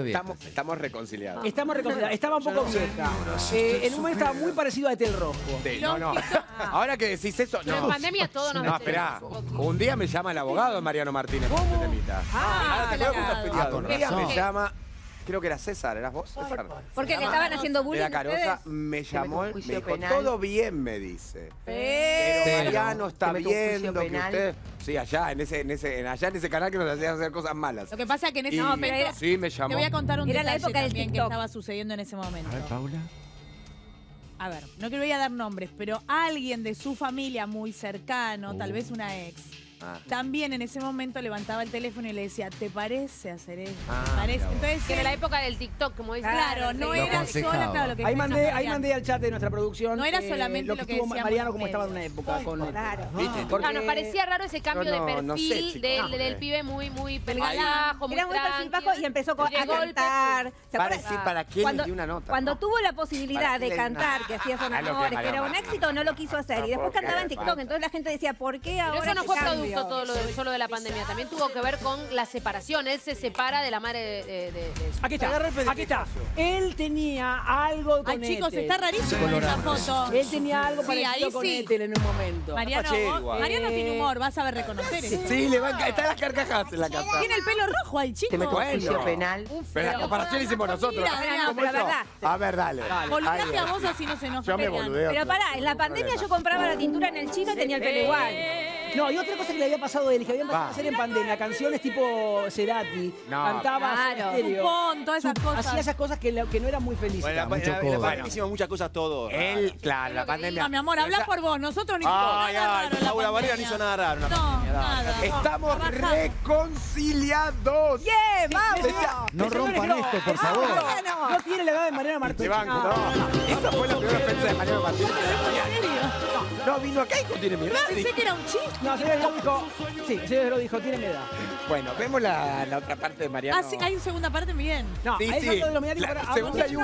Estamos reconciliados. Estamos reconciliados. Estaba un poco vieja. En un momento estaba muy parecido a Etel Rosco. No. Ahora que decís eso, no. Pero en pandemia todo nos... No, esperá. Un día me llama el abogado de Mariano Martínez. ¿Cómo? Un día me llama... Creo que era César, ¿eras vos, César? Porque le estaban haciendo bullying a Carosa. Me llamó, me dijo, todo bien, me dice. Pero Mariano está viendo que usted... Sí, allá en ese canal que nos hacían hacer cosas malas. Lo que pasa es que en ese momento... Sí, me llamó. Te voy a contar un detalle también que estaba sucediendo en ese momento. A ver, Paula. A ver, no que voy a dar nombres, pero alguien de su familia muy cercano, tal vez una ex... También en ese momento levantaba el teléfono y le decía, ¿te parece hacer esto? Entonces, que en la época del TikTok, como dice. Claro, no era solo lo que... Ahí mandé al chat de nuestra producción. No era solamente lo que decía Mariano, como estaba en una época. Claro. Nos parecía raro ese cambio de perfil del pibe muy pelgalajo, muy tranquilo. Y empezó a cantar. ¿Para quién le dio una nota? Cuando tuvo la posibilidad de cantar, que hacía Son Amores, que era un éxito, no lo quiso hacer. Y después cantaba en TikTok. Entonces la gente decía, ¿por qué ahora? Pero eso no fue producción. cierto todo lo solo de la pandemia. También tuvo que ver con la separación. Él se separa de la madre de su... Aquí está, aquí está. Él tenía algo con... Ay, chicos, está rarísimo esa foto. Él tenía algo parecido con Ethel en un momento. Mariano tiene humor, vas a ver reconocer. Sí, le van a... Están las carcajadas en la casa. Tiene el pelo rojo ahí, chicos. Te me cuento. Penal. Pero la comparación la hicimos nosotros. A ver, dale. Volvete a vos así no se nos pegan. Pero pará, en la pandemia yo compraba la tintura en el chino y tenía el pelo igual. No, y otra cosa que le había pasado a él, que habían pasado a hacer en pandemia, canciones tipo Cerati, cantaba, Pupón, todas esas cosas. Hacía esas cosas que no eran muy felices. Bueno, la pandemia hicimos muchas cosas todos. Él, claro, la pandemia. Mi amor, habla por vos, nosotros no hicimos nada raro. La Valeria no hizo nada raro. No, nada. Estamos reconciliados. ¡Yeah, vamos! No rompan esto, por favor. No tiene la edad de Mariano Martínez. Esa fue la primera ofensa de Mariano Martínez. ¿En serio? No, vino acá y tiene mi edad. No, pensé que era un chiste. No, se lo dijo. Sí, se lo dijo, tiene mi edad. Bueno, vemos la otra parte de Mariano. Ah, sí, hay una segunda parte, bien. No, sí, sí. No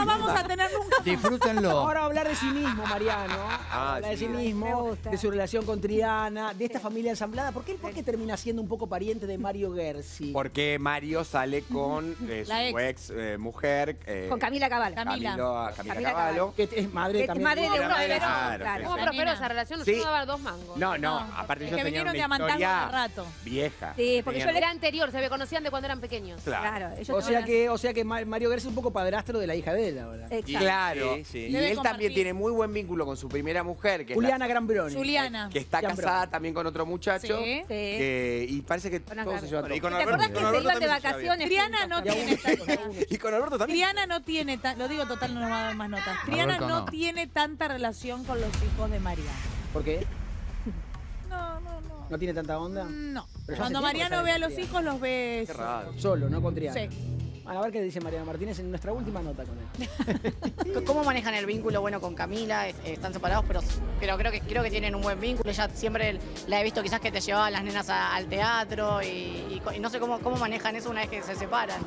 vamos a tener nunca. Disfrútenlo. Ahora hablar de sí mismo, Mariano. Hablar de sí mismo, de su relación con Triana, de esta familia ensamblada. ¿Por qué termina siendo un poco pariente de Mario Guerci? Porque Mario sale con su ex mujer. Con Camila Cavallo. Camila Cavallo. Que es madre también. Madre de uno de los... Claro. Pero esa relación no se iba a dar dos mangos. No, aparte ellos tenían una historia vieja. Sí, porque yo era anterior, se conocían de cuando eran pequeños. Claro. O sea que Mario Guerci es un poco padrastro de la hija de él ahora. Claro. Y él también tiene muy buen vínculo con su primera mujer, que es Juliana. Que está casada también con otro muchacho. Y parece que todos se llevan todo. ¿Te acuerdas que se iban de vacaciones? Triana no tiene tanta... Y con Alberto también. Triana no tiene... Lo digo total, no nos va a dar más notas. Triana no tiene tanta relación con los hijos de María. ¿Por qué? No. ¿No tiene tanta onda? No. Cuando Mariano ve a los hijos, los ve... Qué raro. Solo, no con Triana. Sí. A ver qué dice Mariano Martínez en nuestra última nota con él. ¿Cómo manejan el vínculo bueno con Camila? Están separados, pero creo que tienen un buen vínculo. Ella siempre la he visto quizás que te llevaba a las nenas al teatro y no sé cómo manejan eso una vez que se separan.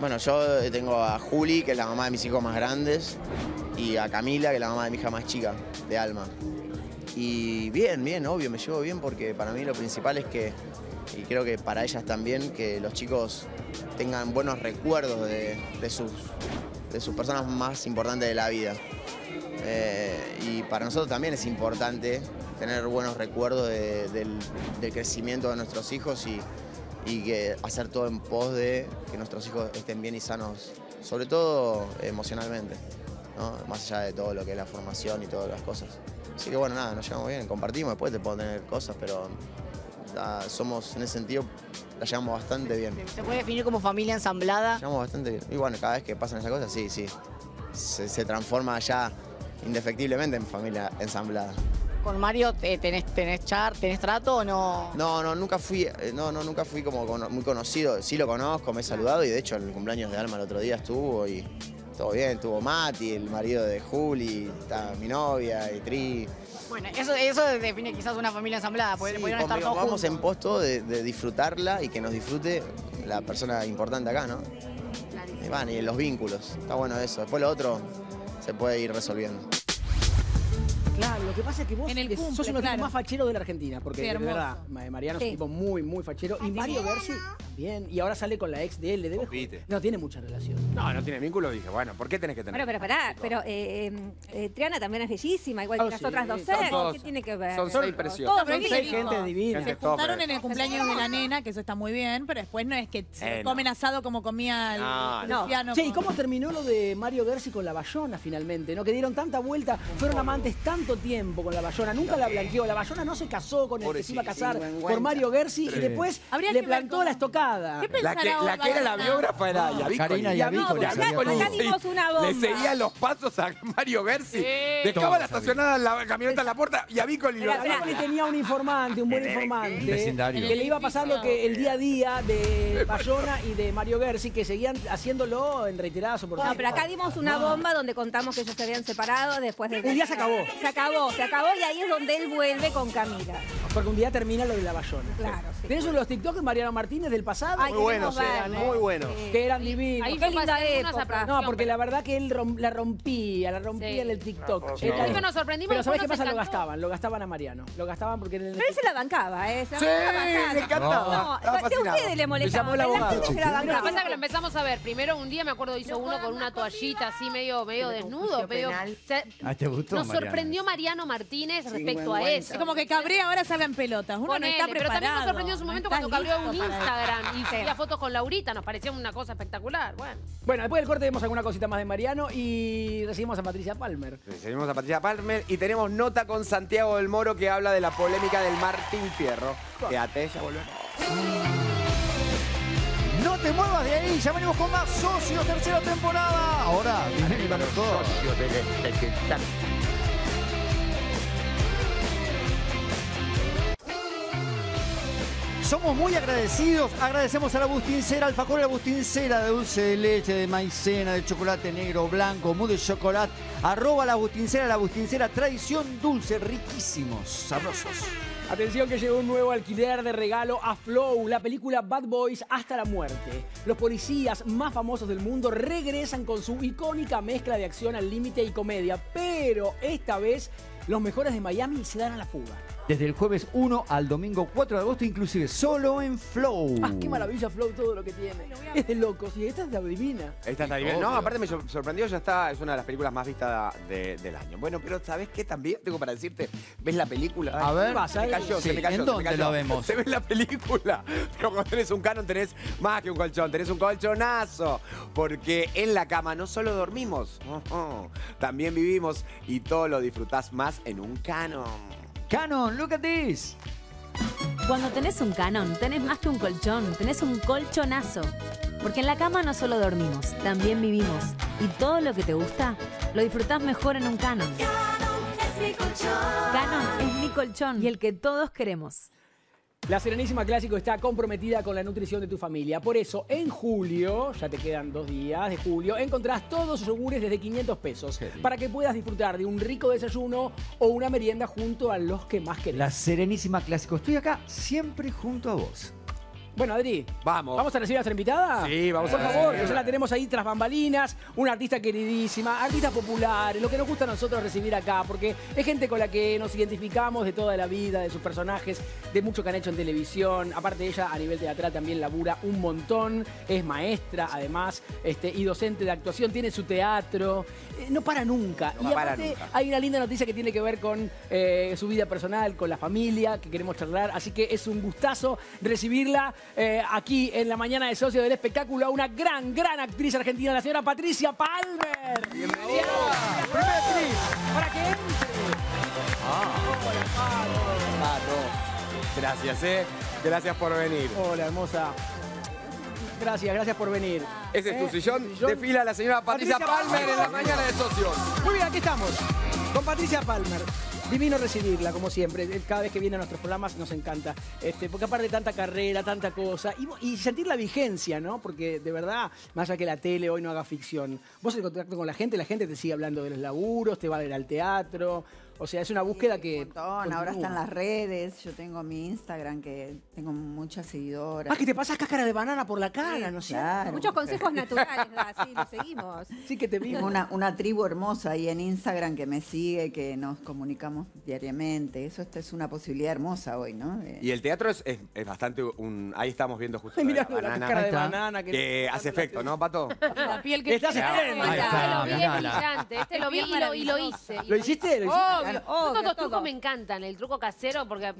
Bueno, yo tengo a Juli, que es la mamá de mis hijos más grandes, y a Camila, que es la mamá de mi hija más chica, de Alma. Y bien, obvio, me llevo bien porque para mí lo principal es que... Y creo que para ellas también, que los chicos tengan buenos recuerdos de sus personas más importantes de la vida. Y para nosotros también es importante tener buenos recuerdos del crecimiento de nuestros hijos y que hacer todo en pos de que nuestros hijos estén bien y sanos, sobre todo emocionalmente, ¿no? Más allá de todo lo que es la formación y todas las cosas. Así que bueno, nada, nos llevamos bien, compartimos, después te puedo tener cosas, pero... somos, en ese sentido, la llevamos bastante bien. ¿Se puede definir como familia ensamblada? La llevamos bastante bien. Y bueno, cada vez que pasan esas cosas, sí. Se transforma ya indefectiblemente en familia ensamblada. ¿Con Mario tenés trato o no? No, nunca fui como muy conocido. Sí lo conozco, me he saludado y de hecho en el cumpleaños de Alma el otro día estuvo y todo bien. Estuvo Mati, el marido de Juli, está mi novia y Tri... Bueno, eso define quizás una familia ensamblada, podrían estar todos juntos. Vamos en pos todo de disfrutarla y que nos disfrute la persona importante acá, ¿no? Clarísimo. Y los vínculos, está bueno eso. Después lo otro se puede ir resolviendo. Claro, lo que pasa es que vos sos uno de los más facheros de la Argentina, porque de verdad, Mariano es un tipo muy, muy fachero. Y Mario Guerci también, y ahora sale con la ex de él, le debe... No tiene mucha relación. No tiene vínculo, dije, bueno, ¿por qué tenés que tener? Bueno, pero pará, Triana también es bellísima, igual que las otras dos series, ¿qué tiene que ver? Son solo impresiones. Son seis gente divina. Se juntaron en el cumpleaños de la nena, que eso está muy bien, pero después no es que comen asado como comía el Luciano. Che, ¿y cómo terminó lo de Mario Guerci con la Bayona finalmente? ¿No? Que dieron tanta vuelta, fueron amantes tanto tiempo con la Bayona, nunca la blanqueó. La Bayona no se casó con el que se iba a casar por Mario Guerci y después le plantó la estocada. La que era la biógrafa era Yavícola. Le seguían los pasos a Mario Guerci. Dejaba la estacionada la camioneta en la puerta y Yavícola y tenía un informante, un buen informante, que le iba a pasar lo que el día a día de Bayona y de Mario Guerci, que seguían haciéndolo en reiteradas oportunidades. Pero acá dimos una bomba donde contamos que ellos se habían separado después de... El día se acabó. Se acabó y ahí es donde él vuelve con Camila. Porque un día termina lo de la Bayona. Claro, sí. Tenés los TikToks de Mariano Martínez del pasado. pasado. Ay, muy buenos eran, muy buenos. Sí. Que eran divinos. Ahí qué linda época. No, porque la verdad que él la rompía sí. En el TikTok. No, sí, nos sorprendimos. Pero ¿sabés qué pasa? Lo gastaban a Mariano. Lo gastaban porque... Pero él se la bancaba, ¿eh? Sí, le encantaba. No, a ustedes le molestaba. La gente se la bancaba. Lo que pasa que lo empezamos a ver. Primero un día, me acuerdo, hizo uno con una toallita así medio desnudo. ¿Te gustó, Mariano? Nos sorprendió Mariano Martínez respecto a eso. Es como que Cabré ahora salga en pelotas. Uno no está preparado. Pero también nos sorprendió en su momento cuando Cabré un Instagram y hacía fotos con Laurita. Nos parecía una cosa espectacular. Bueno, después del corte vemos alguna cosita más de Mariano y recibimos a Patricia Palmer. Recibimos a Patricia Palmer y tenemos nota con Santiago del Moro que habla de la polémica del Martín Fierro. Quédate, ya volvemos. No te muevas de ahí, ya venimos con más Socios, tercera temporada. Ahora, para todos. Socios del espectáculo. Somos muy agradecidos, agradecemos a la bustincera, alfajor, la bustincera de dulce de leche, de maicena, de chocolate negro, blanco, mousse de chocolate, arroba la bustincera, tradición dulce, riquísimos, sabrosos. Atención que llegó un nuevo alquiler de regalo a Flow, la película Bad Boys hasta la muerte. Los policías más famosos del mundo regresan con su icónica mezcla de acción al límite y comedia, pero esta vez los mejores de Miami se dan a la fuga. Desde el jueves 1 al domingo 4 de agosto, inclusive solo en Flow. ¡Ah, qué maravilla Flow todo lo que tiene! Es de locos. Y esta es la divina. Esta es la divina. No, aparte me sorprendió, ya está, es una de las películas más vistas del año. Bueno, pero ¿sabés qué también tengo para decirte? ¿Ves la película? Ay, a ver. Se me cayó. ¿En dónde lo vemos? Se ve la película. Pero cuando tenés un canon tenés más que un colchón, tenés un colchonazo. Porque en la cama no solo dormimos, también vivimos y todo lo disfrutás más en un canon. Canon, look at this. Cuando tenés un canon, tenés más que un colchón, tenés un colchonazo. Porque en la cama no solo dormimos, también vivimos. Y todo lo que te gusta, lo disfrutás mejor en un canon. Canon es mi colchón. Canon es mi colchón y el que todos queremos. La Serenísima Clásico está comprometida con la nutrición de tu familia. Por eso, en julio, ya te quedan 2 días de julio, encontrás todos sus yogures desde 500 pesos para que puedas disfrutar de un rico desayuno o una merienda junto a los que más querés. La Serenísima Clásico. Estoy acá siempre junto a vos. Bueno, Adri, ¿vamos a recibir a nuestra invitada? Sí, vamos a recibir. Por favor, ya la tenemos ahí tras bambalinas, una artista queridísima, artista popular, lo que nos gusta a nosotros recibir acá, porque es gente con la que nos identificamos de toda la vida, de sus personajes, de mucho que han hecho en televisión. Aparte ella, a nivel teatral también labura un montón, es maestra, además, y docente de actuación, tiene su teatro, no para nunca. No, y aparte hay una linda noticia que tiene que ver con su vida personal, con la familia, que queremos charlar, así que es un gustazo recibirla. Aquí en la mañana de Socios del Espectáculo a una gran actriz argentina, la señora Patricia Palmer. ¡Bienvenida! ¡Primera actriz! ¡Para que entre! Gracias, gracias por venir. Hola, hermosa. Gracias por venir. Ese es tu sillón. Desfila la señora Patricia Palmer en la mañana de Socios. Muy bien, aquí estamos con Patricia Palmer. Divino recibirla, como siempre. Cada vez que viene a nuestros programas nos encanta. Porque aparte de tanta carrera, tanta cosa, y sentir la vigencia, ¿no? Porque de verdad, más allá que la tele hoy no haga ficción, vos en contacto con la gente te sigue hablando de los laburos, te va a ver al teatro. O sea, es una búsqueda que... Un montón. Ahora están las redes. Yo tengo mi Instagram, que tengo muchas seguidoras. Ah, que te pasas cáscara de banana por la cara, sí, ¿no es cierto? Muchos consejos naturales, así lo seguimos. Sí, que te vimos. Una tribu hermosa ahí en Instagram que me sigue, que nos comunicamos diariamente. Esta es una posibilidad hermosa hoy, ¿no? Y el teatro es bastante un... Ahí estamos viendo justo la cáscara de banana. Que hace efecto, ¿no, Pato? La piel que... Estás esperando. Este lo vi y lo hice. ¿Lo hiciste? Todos los trucos me encantan, el truco casero, porque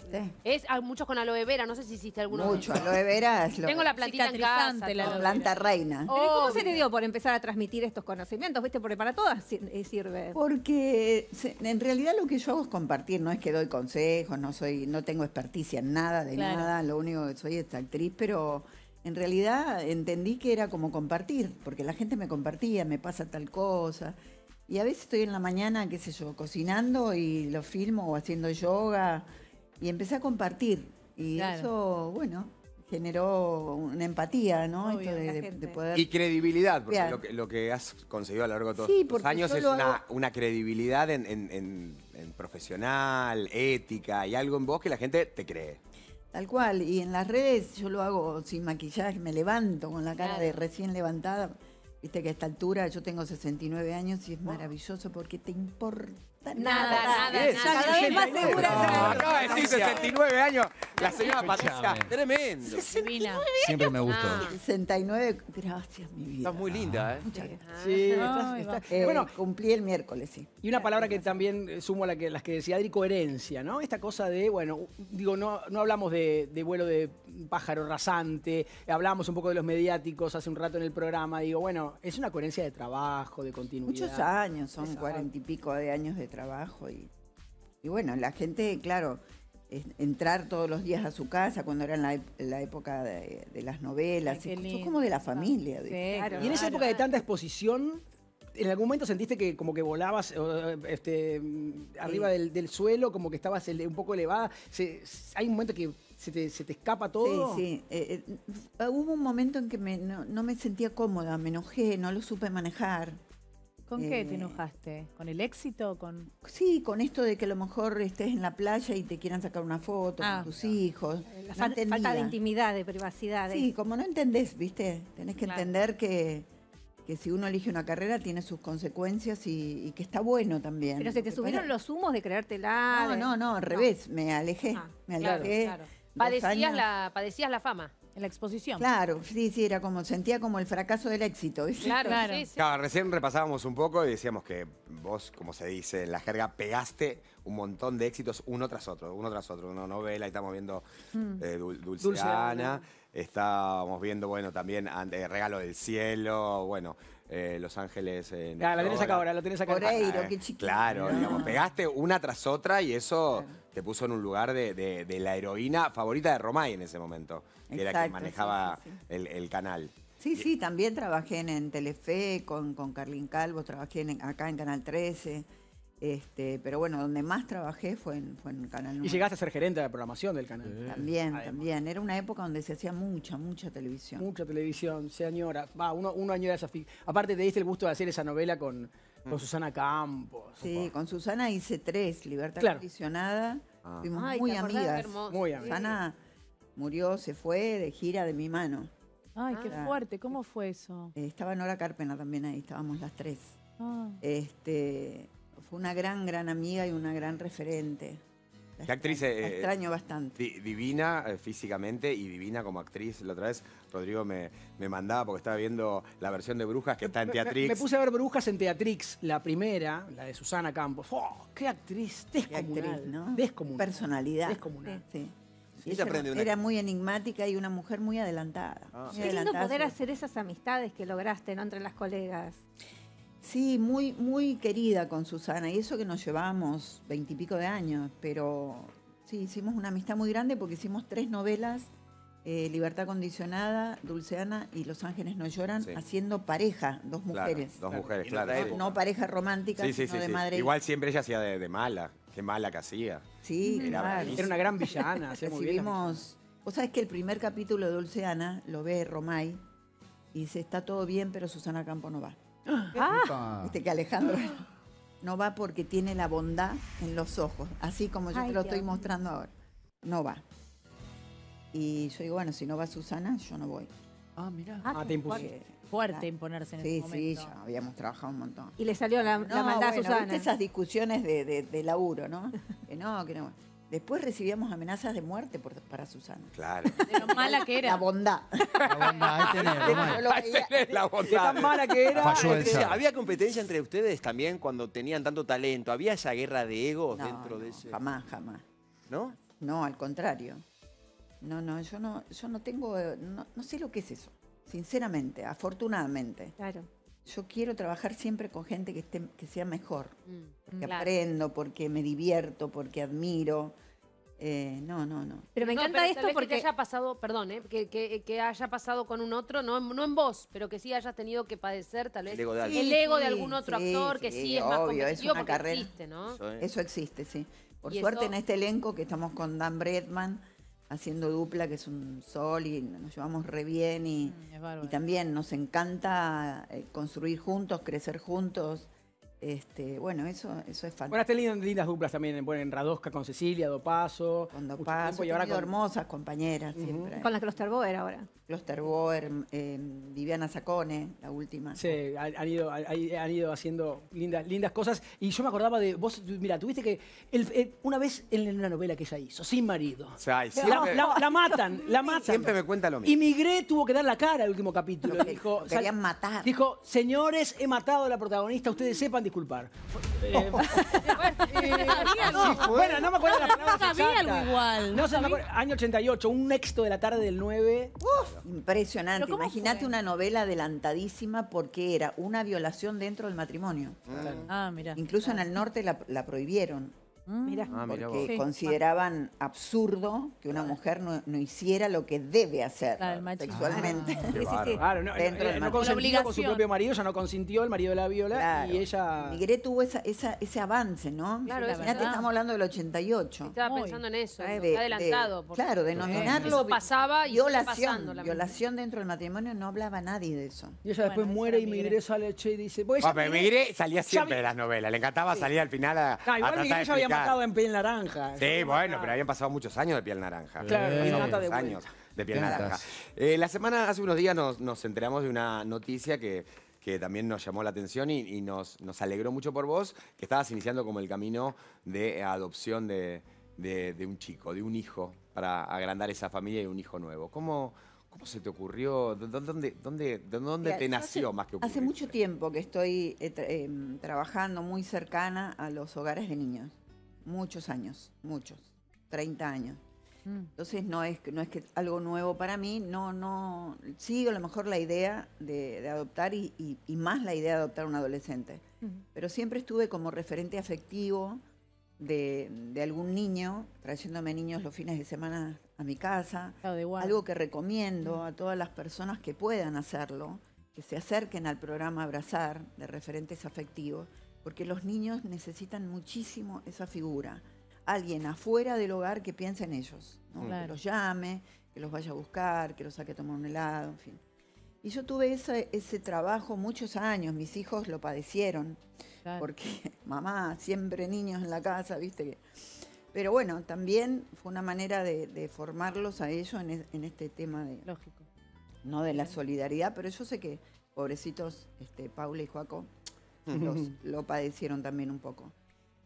hay muchos con aloe vera, no sé si hiciste alguno. Mucho, aloe vera es lo que... Tengo la plantita en casa, la planta reina. ¿Cómo se te dio por empezar a transmitir estos conocimientos? ¿Viste? Porque para todas sirve. Porque en realidad lo que yo hago es compartir, no es que doy consejos, no tengo experticia en nada, de nada, lo único que soy es actriz, pero... En realidad entendí que era como compartir, porque la gente me compartía, me pasa tal cosa. Y a veces estoy en la mañana, qué sé yo, cocinando y lo filmo o haciendo yoga. Y empecé a compartir. Y eso, bueno, generó una empatía, ¿no? Obvio, de poder... Y credibilidad, porque lo que has conseguido a lo largo de todos estos años es una credibilidad en profesional, ética, y algo en vos que la gente te cree. Tal cual, y en las redes yo lo hago sin maquillaje, me levanto con la cara de recién levantada. Viste que a esta altura yo tengo 69 años y es maravilloso porque te importa nada. Cada vez más segura. Acaba de decir 69 años la señora Patricia. Tremendo. 69 siempre me gustó. 69, gracias mi vida. Estás muy linda, ¿eh? Muchas gracias. Sí, bueno, cumplí el miércoles, sí. Y una palabra que también sumo a las que decía Adri, coherencia, ¿no? Esta cosa de, bueno, digo, no hablamos de vuelo de pájaro rasante, hablamos un poco de los mediáticos hace un rato en el programa, digo, bueno, es una coherencia de trabajo, de continuidad. Muchos años, son 40 y pico de años de trabajo. Y bueno, la gente, claro, entrar todos los días a su casa cuando era en la época de las novelas. Son como de la familia. Sí, claro. Y en esa época de tanta exposición, ¿en algún momento sentiste que como que volabas arriba del suelo, como que estabas un poco elevada? ¿Hay un momento que se te escapa todo? Sí, sí. Hubo un momento en que no me sentía cómoda, me enojé, no lo supe manejar. ¿Con qué te enojaste? ¿Con el éxito? Sí, con esto de que a lo mejor estés en la playa y te quieran sacar una foto con tus hijos. La falta de intimidad, de privacidad. Sí, como no entendés, ¿viste? Tenés que entender que si uno elige una carrera tiene sus consecuencias y que está bueno también. ¿Pero se te subieron los humos de creértela? No, al revés, me alejé. Me alejé. Claro. Padecías la fama, la exposición. Claro, sí, era como, sentía como el fracaso del éxito. ¿Sí? Claro. Sí, sí. Claro, recién repasábamos un poco y decíamos que vos, como se dice en la jerga, pegaste un montón de éxitos uno tras otro. Una novela, y estamos viendo Dulceana, estábamos viendo, bueno, también Regalo del Cielo, bueno... Los Ángeles... lo tenés acá ahora, lo tenés acá. Oreiro, qué chiquito. Claro, digamos, pegaste una tras otra y eso te puso en un lugar de la heroína favorita de Romay en ese momento, que era quien manejaba el canal. Sí, sí, también trabajé en Telefe con Carlín Calvo, trabajé acá en Canal 13... pero bueno, donde más trabajé fue en Canal 9. Y llegaste a ser gerente de la programación del canal. También. Era una época donde se hacía mucha televisión. Mucha televisión, se añora. Uno añora esa... Aparte te diste el gusto de hacer esa novela con Susana Campos. Sí, con Susana hice 3, Libertad Condicionada. Fuimos muy amigas. Muy amigas. Susana murió, se fue de gira de mi mano. Ay, qué fuerte. ¿Cómo fue eso? Estaba Nora Carpena también ahí, estábamos las 3. Fue una gran amiga y una gran referente. ¿Qué actriz? La extraño bastante. Divina físicamente y divina como actriz. La otra vez Rodrigo me mandaba porque estaba viendo la versión de Brujas que está en Teatrix. Me puse a ver Brujas en Teatrix, la primera, la de Susana Campos. ¡Oh, qué actriz! Descomunal. Qué actriz, ¿no? Descomunal. Personalidad. Descomunal. Sí. Era muy enigmática y una mujer muy adelantada. Qué lindo poder hacer esas amistades que lograste, ¿no? Entre las colegas. Sí, muy, muy querida con Susana, y eso que nos llevamos 20 y pico de años, pero sí, hicimos una amistad muy grande porque hicimos 3 novelas, Libertad Condicionada, Dulceana y Los Ángeles No Lloran, haciendo pareja, 2 mujeres. Claro, 2 mujeres, claro. No pareja romántica, sino de madre. Igual siempre ella hacía de mala, qué mala que hacía. Sí, era una gran villana. Vos sabés que el primer capítulo de Dulceana lo ve Romay y dice, está todo bien, pero Susana Campo no va. Viste que Alejandro no va porque tiene la bondad en los ojos, así como yo te lo estoy mostrando ahora. No va. Y yo digo, bueno, si no va Susana, yo no voy. Ah, mirá. Te impusiste. Fuerte imponerse en ese momento. Sí, ya habíamos trabajado un montón. Y le salió la maldad a Susana. Esas discusiones de laburo, ¿no? Que no. Después recibíamos amenazas de muerte para Susana. Claro. De lo mala que era. La bondad. La bondad, ahí tenés la bondad. De tan mala que era. ¿Había competencia entre ustedes también cuando tenían tanto talento? ¿Había esa guerra de egos dentro de ese...? Jamás. ¿No? No, al contrario. Yo no tengo... No sé lo que es eso, sinceramente, afortunadamente. Claro. Yo quiero trabajar siempre con gente que sea mejor, porque aprendo, porque me divierto, porque admiro. Pero me encanta esto porque... Que haya pasado, perdón, que haya pasado con un otro, no en vos, pero que sí hayas tenido que padecer tal vez el ego de algún otro actor, que sí es más competitivo, porque existe, ¿no? Eso existe, sí. Por suerte en este elenco que estamos con Dan Breitman, haciendo dupla, que es un sol, y nos llevamos re bien, y también nos encanta construir juntos, crecer juntos, Bueno, eso es fantástico. Bueno, has tenido lindas duplas también, bueno, en Radosca con Cecilia, Dopaso. Con Dopaso, y ahora con hermosas compañeras siempre. Con la Klosterboer ahora. Klosterboer, Viviana Sacone, la última. Sí, han ido haciendo lindas cosas. Y yo me acordaba de vos, mira, tuviste que una vez en una novela que ella hizo, Sin Marido. O sea, la matan. Siempre me cuenta lo mismo. Y Migré tuvo que dar la cara al último capítulo. Dijo, querían matar. Dijo, señores, he matado a la protagonista, ustedes sepan disculpar. Bueno, no me acuerdo la palabra. No sabía algo igual. No sabía. Año 88, un nexto de la tarde del 9. Uf, impresionante. Imagínate una novela adelantadísima porque era una violación dentro del matrimonio. Ah, mira. Incluso en el norte la prohibieron. Mira, porque consideraban absurdo que una mujer no hiciera lo que debe hacer sexualmente. Claro, no consentía con su propio marido, ya no consintió, el marido la viola, claro. Y ella... Migré tuvo ese avance, ¿no? Claro, imagínate, estamos hablando del 88. Estaba pensando en eso, adelantado. Claro, de nominarlo pasaba y violación dentro del matrimonio, no hablaba nadie de eso. Y ella después muere y Migré sale, che, y dice... Migré salía siempre de las novelas, le encantaba salir al final a tratar de matado en Piel Naranja. Sí, bueno, pero habían pasado muchos años de Piel Naranja. Claro, muchos años de Piel Naranja. La semana, hace unos días, nos enteramos de una noticia que también nos llamó la atención y nos alegró mucho por vos, que estabas iniciando como el camino de adopción de un chico, de un hijo, para agrandar esa familia y un hijo nuevo. ¿Cómo se te ocurrió? ¿Dónde te nació más que ocurrir? Hace mucho tiempo que estoy trabajando muy cercana a los hogares de niños. Muchos años, muchos, 30 años. Entonces no es que algo nuevo para mí, no sigo a lo mejor la idea de adoptar y más la idea de adoptar a un adolescente. Pero siempre estuve como referente afectivo de algún niño, trayéndome niños los fines de semana a mi casa. Algo que recomiendo a todas las personas que puedan hacerlo, que se acerquen al programa Abrazar de referentes afectivos, porque los niños necesitan muchísimo esa figura. Alguien afuera del hogar que piense en ellos, ¿no? Claro. Que los llame, que los vaya a buscar, que los saque a tomar un helado, en fin. Y yo tuve ese trabajo muchos años, mis hijos lo padecieron, claro. Porque mamá, siempre niños en la casa, ¿viste? Pero bueno, también fue una manera de formarlos a ellos en este tema de... Lógico. No de la solidaridad, pero yo sé que, pobrecitos, Paula y Joaco, lo padecieron también un poco.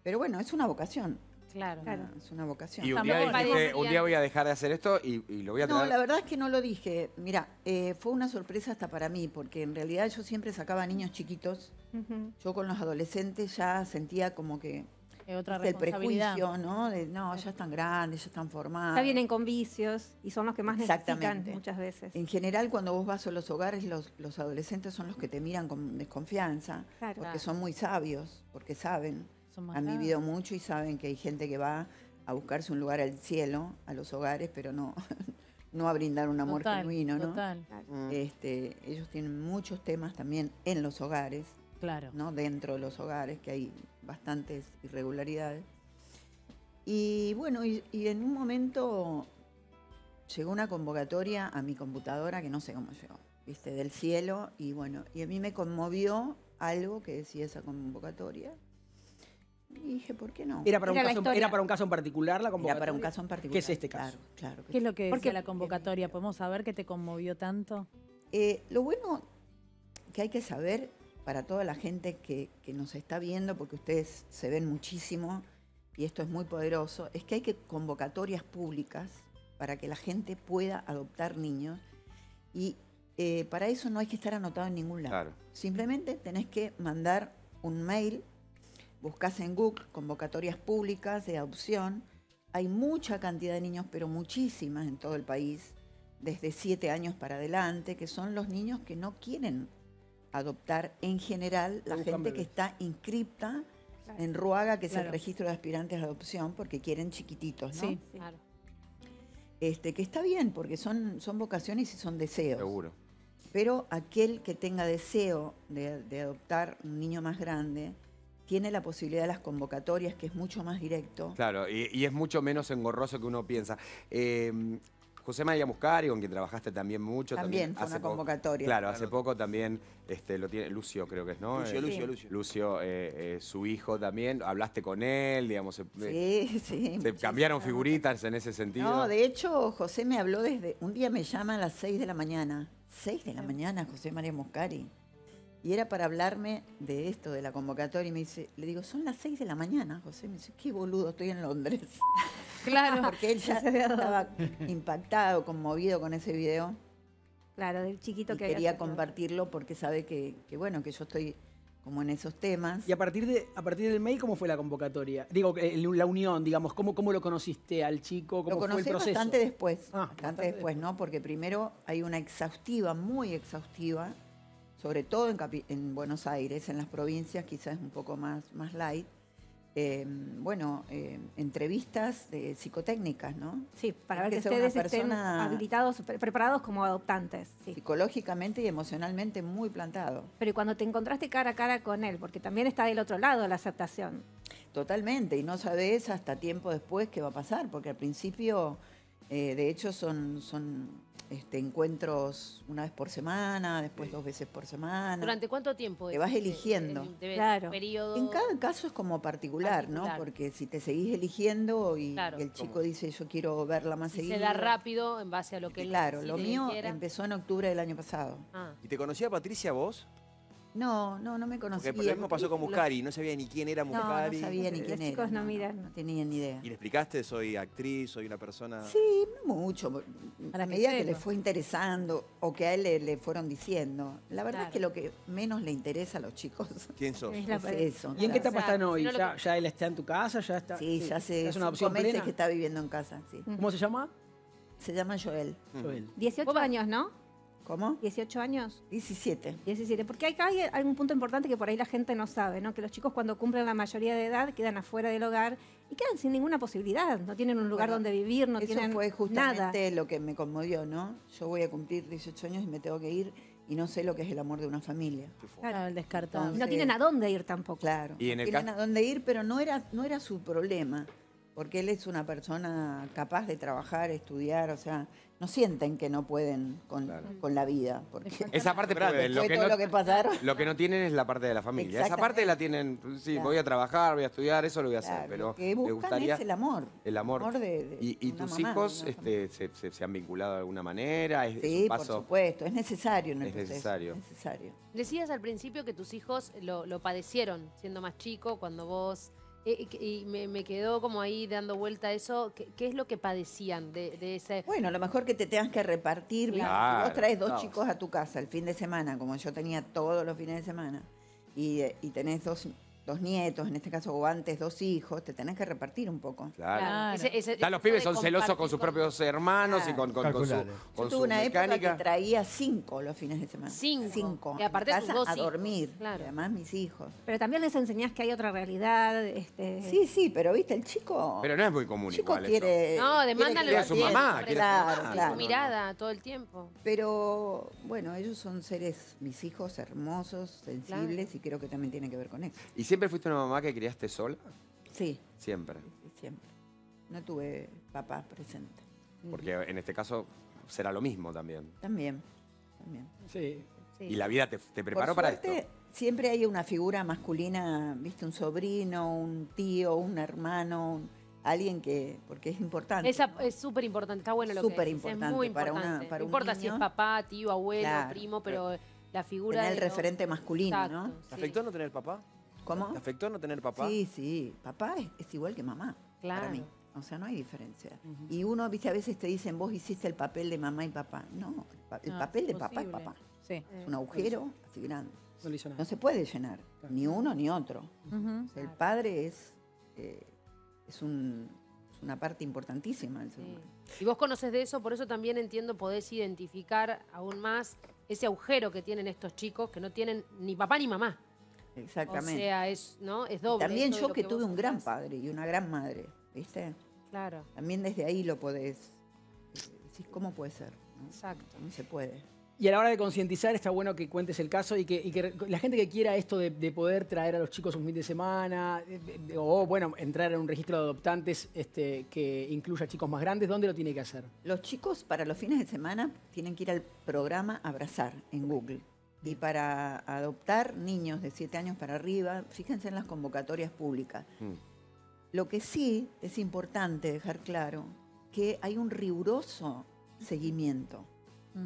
Pero bueno, es una vocación. Claro. Es una vocación. Y un día voy a dejar de hacer esto y lo voy a traer. No, la verdad es que no lo dije. Mira, fue una sorpresa hasta para mí, porque en realidad yo siempre sacaba niños chiquitos. Yo con los adolescentes ya sentía como que... Otra responsabilidad. El prejuicio, ¿no? Ya están grandes, ya están formados. Ya vienen con vicios y son los que más necesitan muchas veces. En general, cuando vos vas a los hogares, los adolescentes son los que te miran con desconfianza, claro, porque son muy sabios, porque saben, han vivido mucho y saben que hay gente que va a buscarse un lugar al cielo, a los hogares, pero no a brindar un amor genuino, ¿no? Total. Ellos tienen muchos temas también en los hogares. Claro. ¿No? Dentro de los hogares, que hay bastantes irregularidades. Y bueno, y en un momento llegó una convocatoria a mi computadora, que no sé cómo llegó, ¿viste? Del cielo, y bueno, y a mí me conmovió algo que decía esa convocatoria. Y dije, ¿por qué no? ¿Era para un caso en particular la convocatoria? Era para un caso en particular. ¿Qué es este caso? Claro. ¿Qué es lo que decía la convocatoria? ¿Podemos saber qué te conmovió tanto? Lo bueno que hay que saber... Para toda la gente que nos está viendo, porque ustedes se ven muchísimo y esto es muy poderoso, es que hay convocatorias públicas para que la gente pueda adoptar niños y para eso no hay que estar anotado en ningún lado. Claro. Simplemente tenés que mandar un mail, buscás en Google convocatorias públicas de adopción. Hay mucha cantidad de niños, pero muchísimas en todo el país, desde 7 años para adelante, que son los niños que no quieren adoptar en general la gente que está inscripta en Ruaga, que es el registro de aspirantes a adopción, porque quieren chiquititos, ¿no? Sí, claro. Que está bien, porque son vocaciones y son deseos. Seguro. Pero aquel que tenga deseo de adoptar un niño más grande... tiene la posibilidad de las convocatorias, que es mucho más directo. Claro, y es mucho menos engorroso que uno piensa. José María Muscari, con quien trabajaste también mucho. También fue una convocatoria. Claro, hace poco también lo tiene Lucio, creo que es, ¿no? Lucio. Lucio, su hijo también. Hablaste con él, digamos. Sí. Se cambiaron figuritas en ese sentido. No, de hecho, José me habló desde... Un día me llama a las 6 de la mañana. 6 de la mañana, José María Muscari. Y era para hablarme de esto, de la convocatoria. Y me dice, le digo, son las 6 de la mañana, José. Me dice, qué boludo, estoy en Londres. Claro. Porque él ya estaba impactado, conmovido con ese video. Claro, del chiquito que había. Quería compartirlo porque sabe que, bueno, que yo estoy como en esos temas. Y a partir del mail, ¿cómo fue la convocatoria? Digo, la unión, digamos, ¿cómo lo conociste al chico? ¿Cómo fue el proceso? Lo conocí bastante después. ¿No? Porque primero hay una exhaustiva, muy exhaustiva, sobre todo en Buenos Aires, en las provincias quizás un poco más light, entrevistas psicotécnicas, ¿no? Sí, para ver que ustedes estén habilitados, preparados como adoptantes. Sí. Psicológicamente y emocionalmente muy plantado. Pero ¿y cuando te encontraste cara a cara con él? Porque también está del otro lado la aceptación. Totalmente, y no sabes hasta tiempo después qué va a pasar, porque al principio... de hecho, son encuentros una vez por semana, después 2 veces por semana. ¿Durante cuánto tiempo? Te vas eligiendo. Claro. Periodo... En cada caso es como particular, ¿no? Porque si te seguís eligiendo y el chico dice, yo quiero verla más seguida. Se da rápido en base a lo que él lo mío quiera. Empezó en octubre del año pasado. Ah. ¿Y te conocía Patricia vos? No me conocía. Porque lo mismo pasó con Muscari, no sabía ni quién era Muscari. No sabía ni quién era. Los chicos no miran. No tenían ni idea. ¿Y le explicaste, soy actriz, soy una persona...? Sí, mucho. A la medida que le fue interesando o que a él le fueron diciendo. La verdad es que lo que menos le interesa a los chicos... ¿Quién sos? Es eso. ¿Y en qué etapa están hoy? ¿Ya él está en tu casa? ¿Ya está? Sí, ya hace 5 meses que está viviendo en casa. Sí. ¿Cómo se llama? Se llama Joel. 18 años, ¿no? ¿Cómo? ¿18 años? 17. 17, porque acá hay algún punto importante que por ahí la gente no sabe, ¿no? Que los chicos cuando cumplen la mayoría de edad quedan afuera del hogar y quedan sin ninguna posibilidad, no tienen un lugar donde vivir, no tienen nada. Eso fue justamente lo que me conmovió, ¿no? Yo voy a cumplir 18 años y me tengo que ir y no sé lo que es el amor de una familia. Claro, el descartado. Entonces, no tienen a dónde ir tampoco. Claro, ¿y en el tienen a dónde ir, pero no era su problema, porque él es una persona capaz de trabajar, estudiar, o sea... No sienten que no pueden con la vida. Porque esa parte pueden. Lo que no tienen es la parte de la familia. Esa parte la tienen, sí, voy a trabajar, voy a estudiar, eso lo voy a hacer. Pero lo que buscan es el amor. El amor. ¿Y tus hijos se han vinculado de alguna manera? Sí, por supuesto. Es necesario en el proceso. Es necesario. Decías al principio que tus hijos lo padecieron siendo más chico, cuando vos... Y me quedó como ahí dando vuelta eso. ¿Qué es lo que padecían de ese...? Bueno, a lo mejor que te tengas que repartir. Claro. Si vos traes 2 chicos a tu casa el fin de semana, como yo tenía todos los fines de semana, y tenés 2 nietos, en este caso, o antes 2 hijos, te tenés que repartir un poco. Claro. Los pibes son celosos con sus propios hermanos y con su mecánica. Época que traía 5 los fines de semana. 5. Y aparte tus 2 hijos. A dormir. Claro. Y además mis hijos. Pero también les enseñás que hay otra realidad. Sí, pero viste, el chico... Pero no es muy común igual quiere, eso. No, demándale a su mamá. Claro. Su mirada todo el tiempo. Pero, bueno, ellos son seres, mis hijos, hermosos, sensibles, y creo que también tiene que ver con eso. ¿Siempre fuiste una mamá que criaste sola? Sí. ¿Siempre? Siempre. No tuve papá presente. Porque en este caso será lo mismo también. También. Sí. ¿Y la vida te preparó para esto? Siempre hay una figura masculina, ¿viste? Un sobrino, un tío, un hermano, alguien que... Porque es importante. Es súper importante, está bueno lo que es. Súper importante para una niño. No importa si es papá, tío, abuelo, primo, pero la figura... Tener el referente masculino, ¿no? ¿Te afectó no tener papá? ¿Cómo? ¿Te afectó no tener papá? Sí. Papá es igual que mamá para mí. O sea, no hay diferencia. Y uno, viste, a veces te dicen, vos hiciste el papel de mamá y papá. No, el papel de papá es papá. Sí. Es un agujero así grande. No le hizo nada. No se puede llenar, ni uno ni otro. O sea, el padre es una parte importantísima del ser humano. Y vos conocés de eso, por eso también entiendo, podés identificar aún más ese agujero que tienen estos chicos que no tienen ni papá ni mamá. Exactamente. O sea, es doble. Y también yo que tuve un gran padre y una gran madre, ¿viste? Claro. También desde ahí lo podés... Decís, ¿cómo puede ser? ¿No? Exacto. No se puede. Y a la hora de concientizar está bueno que cuentes el caso y que la gente que quiera esto de poder traer a los chicos un fin de semana o, bueno, entrar en un registro de adoptantes que incluya chicos más grandes, ¿dónde lo tiene que hacer? Los chicos para los fines de semana tienen que ir al programa Abrazar en Google. Y para adoptar niños de 7 años para arriba, fíjense en las convocatorias públicas. Lo que sí es importante dejar claro que hay un riguroso seguimiento.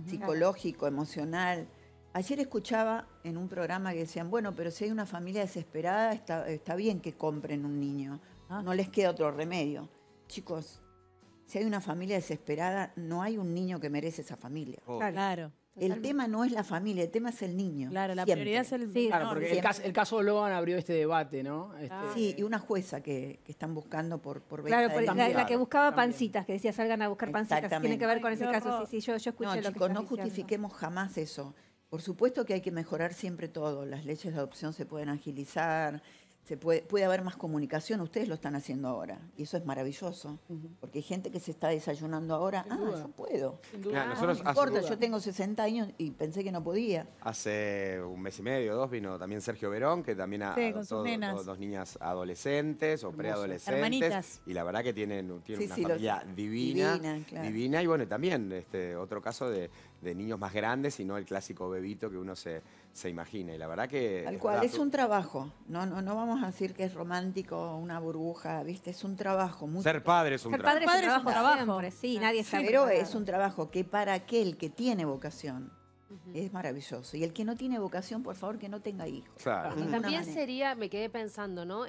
Psicológico, emocional. Ayer escuchaba en un programa que decían, bueno, pero si hay una familia desesperada, está bien que compren un niño, no les queda otro remedio. Chicos, si hay una familia desesperada, no hay un niño que merece esa familia. Oh. Claro. El tema no es la familia, el tema es el niño. Claro, la prioridad es el niño. Claro, porque el caso Logan abrió este debate, ¿no? Sí, y una jueza que están buscando por venta. Claro, la que buscaba pancitas, que decía salgan a buscar pancitas. Tiene que ver con ese caso. Sí, yo escuché lo que chicos, no justifiquemos jamás eso. Por supuesto que hay que mejorar siempre todo. Las leyes de adopción se pueden agilizar, puede haber más comunicación. Ustedes lo están haciendo ahora. Y eso es maravilloso. Porque hay gente que se está desayunando ahora. Yo puedo. Claro, nosotros no importa, yo tengo 60 años y pensé que no podía. Hace un mes y medio, dos, vino también Sergio Verón, que también adoptó dos niñas adolescentes o preadolescentes. Hermanitas. Y la verdad que tienen una familia divina. Divina. Y bueno, también otro caso de niños más grandes y no el clásico bebito que uno se imagina. Y la verdad que... Tal cual, es un trabajo. No vamos a decir que es romántico, una burbuja, ¿viste? Es un trabajo. Ser padre es un trabajo. Ser padre es un trabajo. Sí, nadie sabe. Pero es un trabajo que para aquel que tiene vocación es maravilloso. Y el que no tiene vocación, por favor, que no tenga hijos. Claro. También sería, me quedé pensando, ¿no?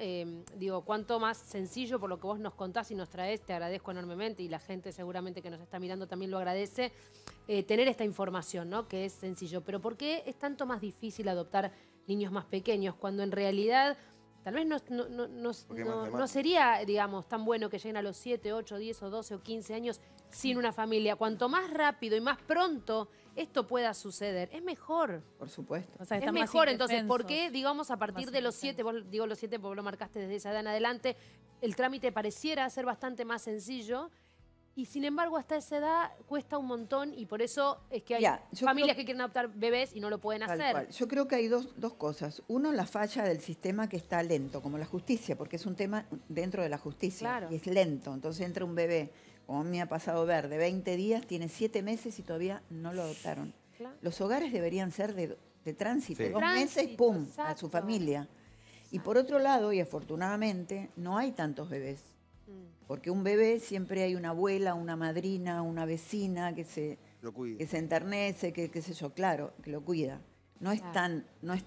Digo, cuánto más sencillo por lo que vos nos contás y nos traés, te agradezco enormemente y la gente seguramente que nos está mirando también lo agradece, tener esta información, ¿no? Que es sencillo. Pero ¿por qué es tanto más difícil adoptar niños más pequeños cuando en realidad... Tal vez no sería, digamos, tan bueno que lleguen a los 7, 8, 10 o 12 o 15 años sin una familia. Cuanto más rápido y más pronto esto pueda suceder, es mejor. Por supuesto. O sea, es mejor, entonces, ¿por qué, digamos, a partir de los 7, vos digo los 7 porque lo marcaste desde esa edad en adelante, el trámite pareciera ser bastante más sencillo? Y sin embargo, hasta esa edad cuesta un montón y por eso es que hay familias que quieren adoptar bebés y no lo pueden hacer. Cual. Yo creo que hay dos cosas. Uno, la falla del sistema que está lento, como la justicia, porque es un tema dentro de la justicia. Claro. Y es lento. Entonces entra un bebé, como me ha pasado ver, de 20 días, tiene 7 meses y todavía no lo adoptaron. Claro. Los hogares deberían ser de tránsito. Sí. 2 meses, ¡pum!, exacto. A su familia. Exacto. Y por otro lado, y afortunadamente, no hay tantos bebés. Porque un bebé siempre hay una abuela, una madrina, una vecina que se enternece, qué sé yo, claro, que lo cuida. No es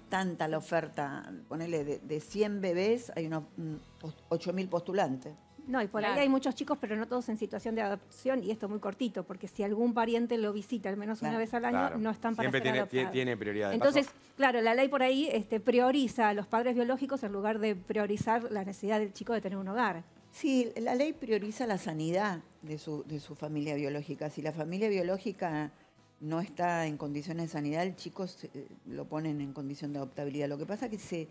tanta la oferta, ponele, de 100 bebés hay 8.000 postulantes. No, y por ahí hay muchos chicos, pero no todos en situación de adopción, y esto muy cortito, porque si algún pariente lo visita al menos una vez al año, no están para ser adoptados. Siempre tiene prioridad. Entonces, claro, la ley por ahí prioriza a los padres biológicos en lugar de priorizar la necesidad del chico de tener un hogar. Sí, la ley prioriza la sanidad de su familia biológica. Si la familia biológica no está en condiciones de sanidad, el chico lo ponen en condición de adoptabilidad. Lo que pasa es que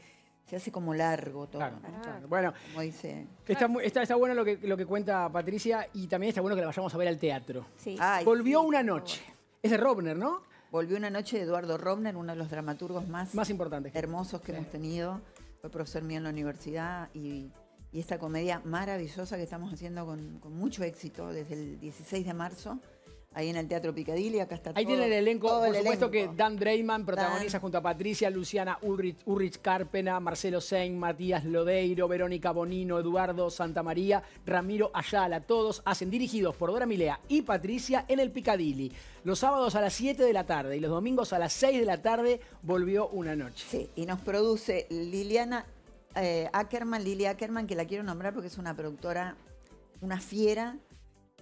se hace como largo todo. Claro, ¿no? Claro. Bueno, como dice... está bueno lo que cuenta Patricia y también está bueno que la vayamos a ver al teatro. Sí. Ay, Volvió una noche. Es de Robner, ¿no? Volvió una noche de Eduardo Robner, uno de los dramaturgos más importantes, hermosos que hemos tenido. Fue profesor mío en la universidad y esta comedia maravillosa que estamos haciendo con mucho éxito desde el 16 de marzo, ahí en el Teatro Picadilly, acá está ahí todo. Ahí tiene el elenco, por supuesto que Dan Breitman protagoniza junto a Patricia, Luciana Urrich Carpena, Marcelo Sein, Matías Lodeiro, Verónica Bonino, Eduardo Santamaría, Ramiro Ayala. Todos hacen dirigidos por Dora Milea y Patricia en el Picadilly. Los sábados a las 7 de la tarde y los domingos a las 6 de la tarde Volvió una noche. Sí, y nos produce Lili Ackerman, que la quiero nombrar porque es una productora, una fiera,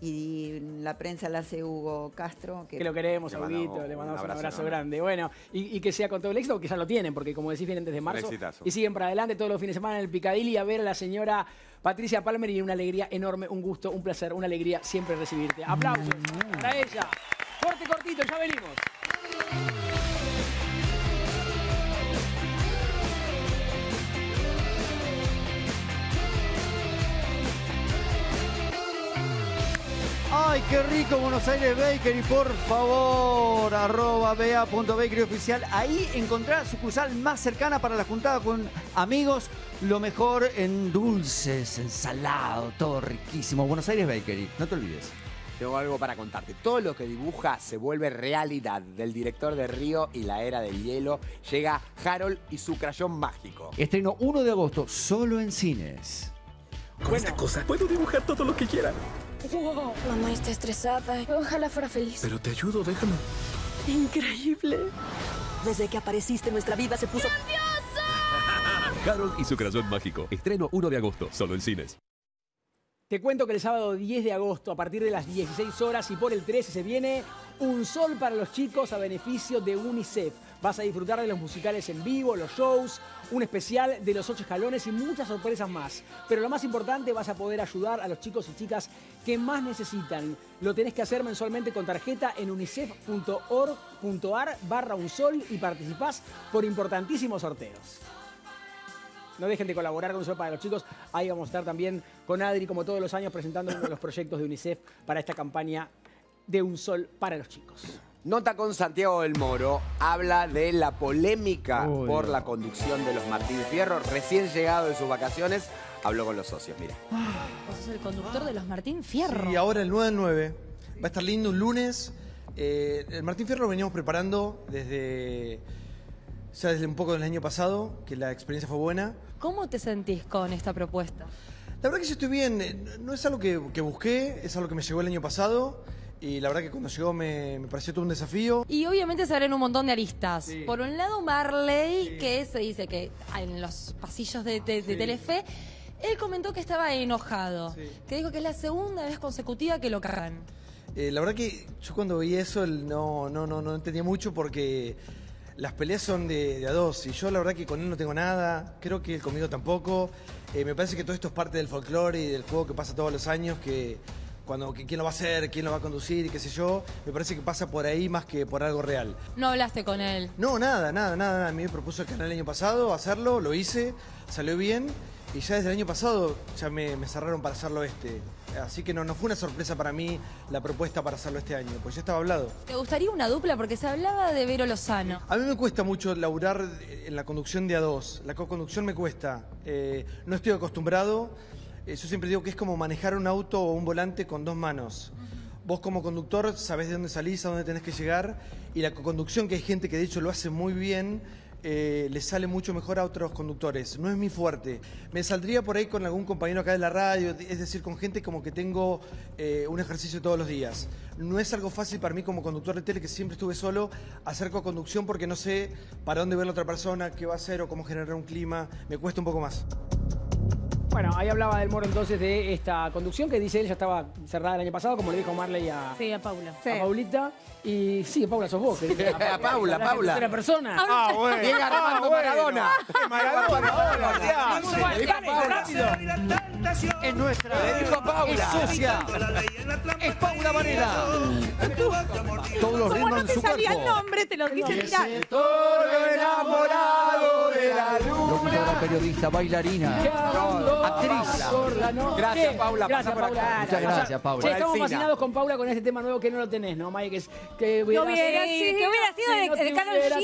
y la prensa la hace Hugo Castro. Que lo queremos, Huguito, le mandamos un abrazo grande. Bueno, y que sea con todo el éxito, que ya lo tienen, porque como decís, vienen desde marzo. Y siguen para adelante todos los fines de semana en el Picadilly a ver a la señora Patricia Palmer, y una alegría enorme, un gusto, un placer, una alegría siempre recibirte. Aplausos para ella. Corte cortito, ya venimos. ¡Ay, qué rico Buenos Aires Bakery! Por favor, @ba.bakeryoficial. Ahí encontrás sucursal más cercana para la juntada con amigos. Lo mejor en dulces, en salado, todo riquísimo. Buenos Aires Bakery, no te olvides. Tengo algo para contarte. Todo lo que dibuja se vuelve realidad. Del director de Río y la Era del Hielo llega Harold y su crayón mágico. Estreno 1 de agosto, solo en cines. Con esta cosa puedo dibujar todo lo que quiera. Wow. Mamá está estresada. Ojalá fuera feliz. Pero te ayudo, déjame. Increíble. Desde que apareciste nuestra vida se puso... ¡Grandiosa! Harold y su crayón mágico. Estreno 1 de agosto, solo en cines. Te cuento que el sábado 10 de agosto, a partir de las 16 horas y por el 13, se viene Un Sol para los Chicos a beneficio de UNICEF. Vas a disfrutar de los musicales en vivo, los shows, un especial de los 8 escalones y muchas sorpresas más. Pero lo más importante, vas a poder ayudar a los chicos y chicas que más necesitan. Lo tenés que hacer mensualmente con tarjeta en unicef.org.ar/unsol y participás por importantísimos sorteos. No dejen de colaborar con Un Sol para los Chicos. Ahí vamos a estar también con Adri, como todos los años, presentando uno de los proyectos de UNICEF para esta campaña de Un Sol para los Chicos. Nota con Santiago del Moro habla de la polémica por la conducción de los Martín Fierro. Recién llegado de sus vacaciones, habló con los socios, mira. Vos sos el conductor de los Martín Fierro. Y ahora el 9/9. Va a estar lindo un lunes. El Martín Fierro lo veníamos preparando desde... O sea, desde un poco del año pasado, que la experiencia fue buena. ¿Cómo te sentís con esta propuesta? La verdad que yo estoy bien. No es algo que busqué, es algo que me llegó el año pasado. Y la verdad que cuando llegó me pareció todo un desafío. Y obviamente se abren un montón de aristas. Sí. Por un lado Marley, sí, que se dice que en los pasillos de Telefe, él comentó que estaba enojado. Sí. Que dijo que es la segunda vez consecutiva que lo cagan. La verdad que yo cuando vi eso no entendía mucho porque... Las peleas son de a dos y yo la verdad que con él no tengo nada, creo que él conmigo tampoco. Me parece que todo esto es parte del folclore y del juego que pasa todos los años, que quién lo va a hacer, quién lo va a conducir y qué sé yo. Me parece que pasa por ahí más que por algo real. ¿No hablaste con él? No, nada. A mí me propuso el canal el año pasado hacerlo, lo hice, salió bien y ya desde el año pasado ya me cerraron para hacerlo este. Así que no fue una sorpresa para mí la propuesta para hacerlo este año, pues ya estaba hablado. ¿Te gustaría una dupla? Porque se hablaba de Vero Lozano. A mí me cuesta mucho laburar en la conducción de a dos. La co-conducción me cuesta. No estoy acostumbrado. Yo siempre digo que es como manejar un auto o un volante con dos manos. Vos como conductor sabés de dónde salís, a dónde tenés que llegar. Y la co-conducción, que hay gente que de hecho lo hace muy bien... le sale mucho mejor a otros conductores. No es mi fuerte. Me saldría por ahí con algún compañero acá de la radio, es decir, con gente como que tengo un ejercicio todos los días. No es algo fácil para mí como conductor de tele, que siempre estuve solo, hacer co-conducción porque no sé para dónde ver la otra persona, qué va a hacer o cómo generar un clima. Me cuesta un poco más. Bueno, ahí hablaba del Moro entonces de esta conducción que dice él ya estaba cerrada el año pasado, como le dijo Marley a... Sí, a Paula. Sí. A Paulita. Y sí, Paula sos vos. Que sí. A Paula. Tercera persona. Ah, bueno. Llega Armando Maradona. Maradona. Es nuestra. Le dijo Paula. Es sucia. Es Paula Manera. Todos los ritmos en su cuerpo. Salía el nombre, te lo quise mirar. Toro enamorado de la luna. Periodista, bailarina. Actriz. Gracias, Paula. Gracias, Paula. Muchas gracias, Paula. Sí, estamos fascinados con Paula con este tema nuevo que no lo tenés, ¿no, Mike? Que hubiera sido el de Karol G.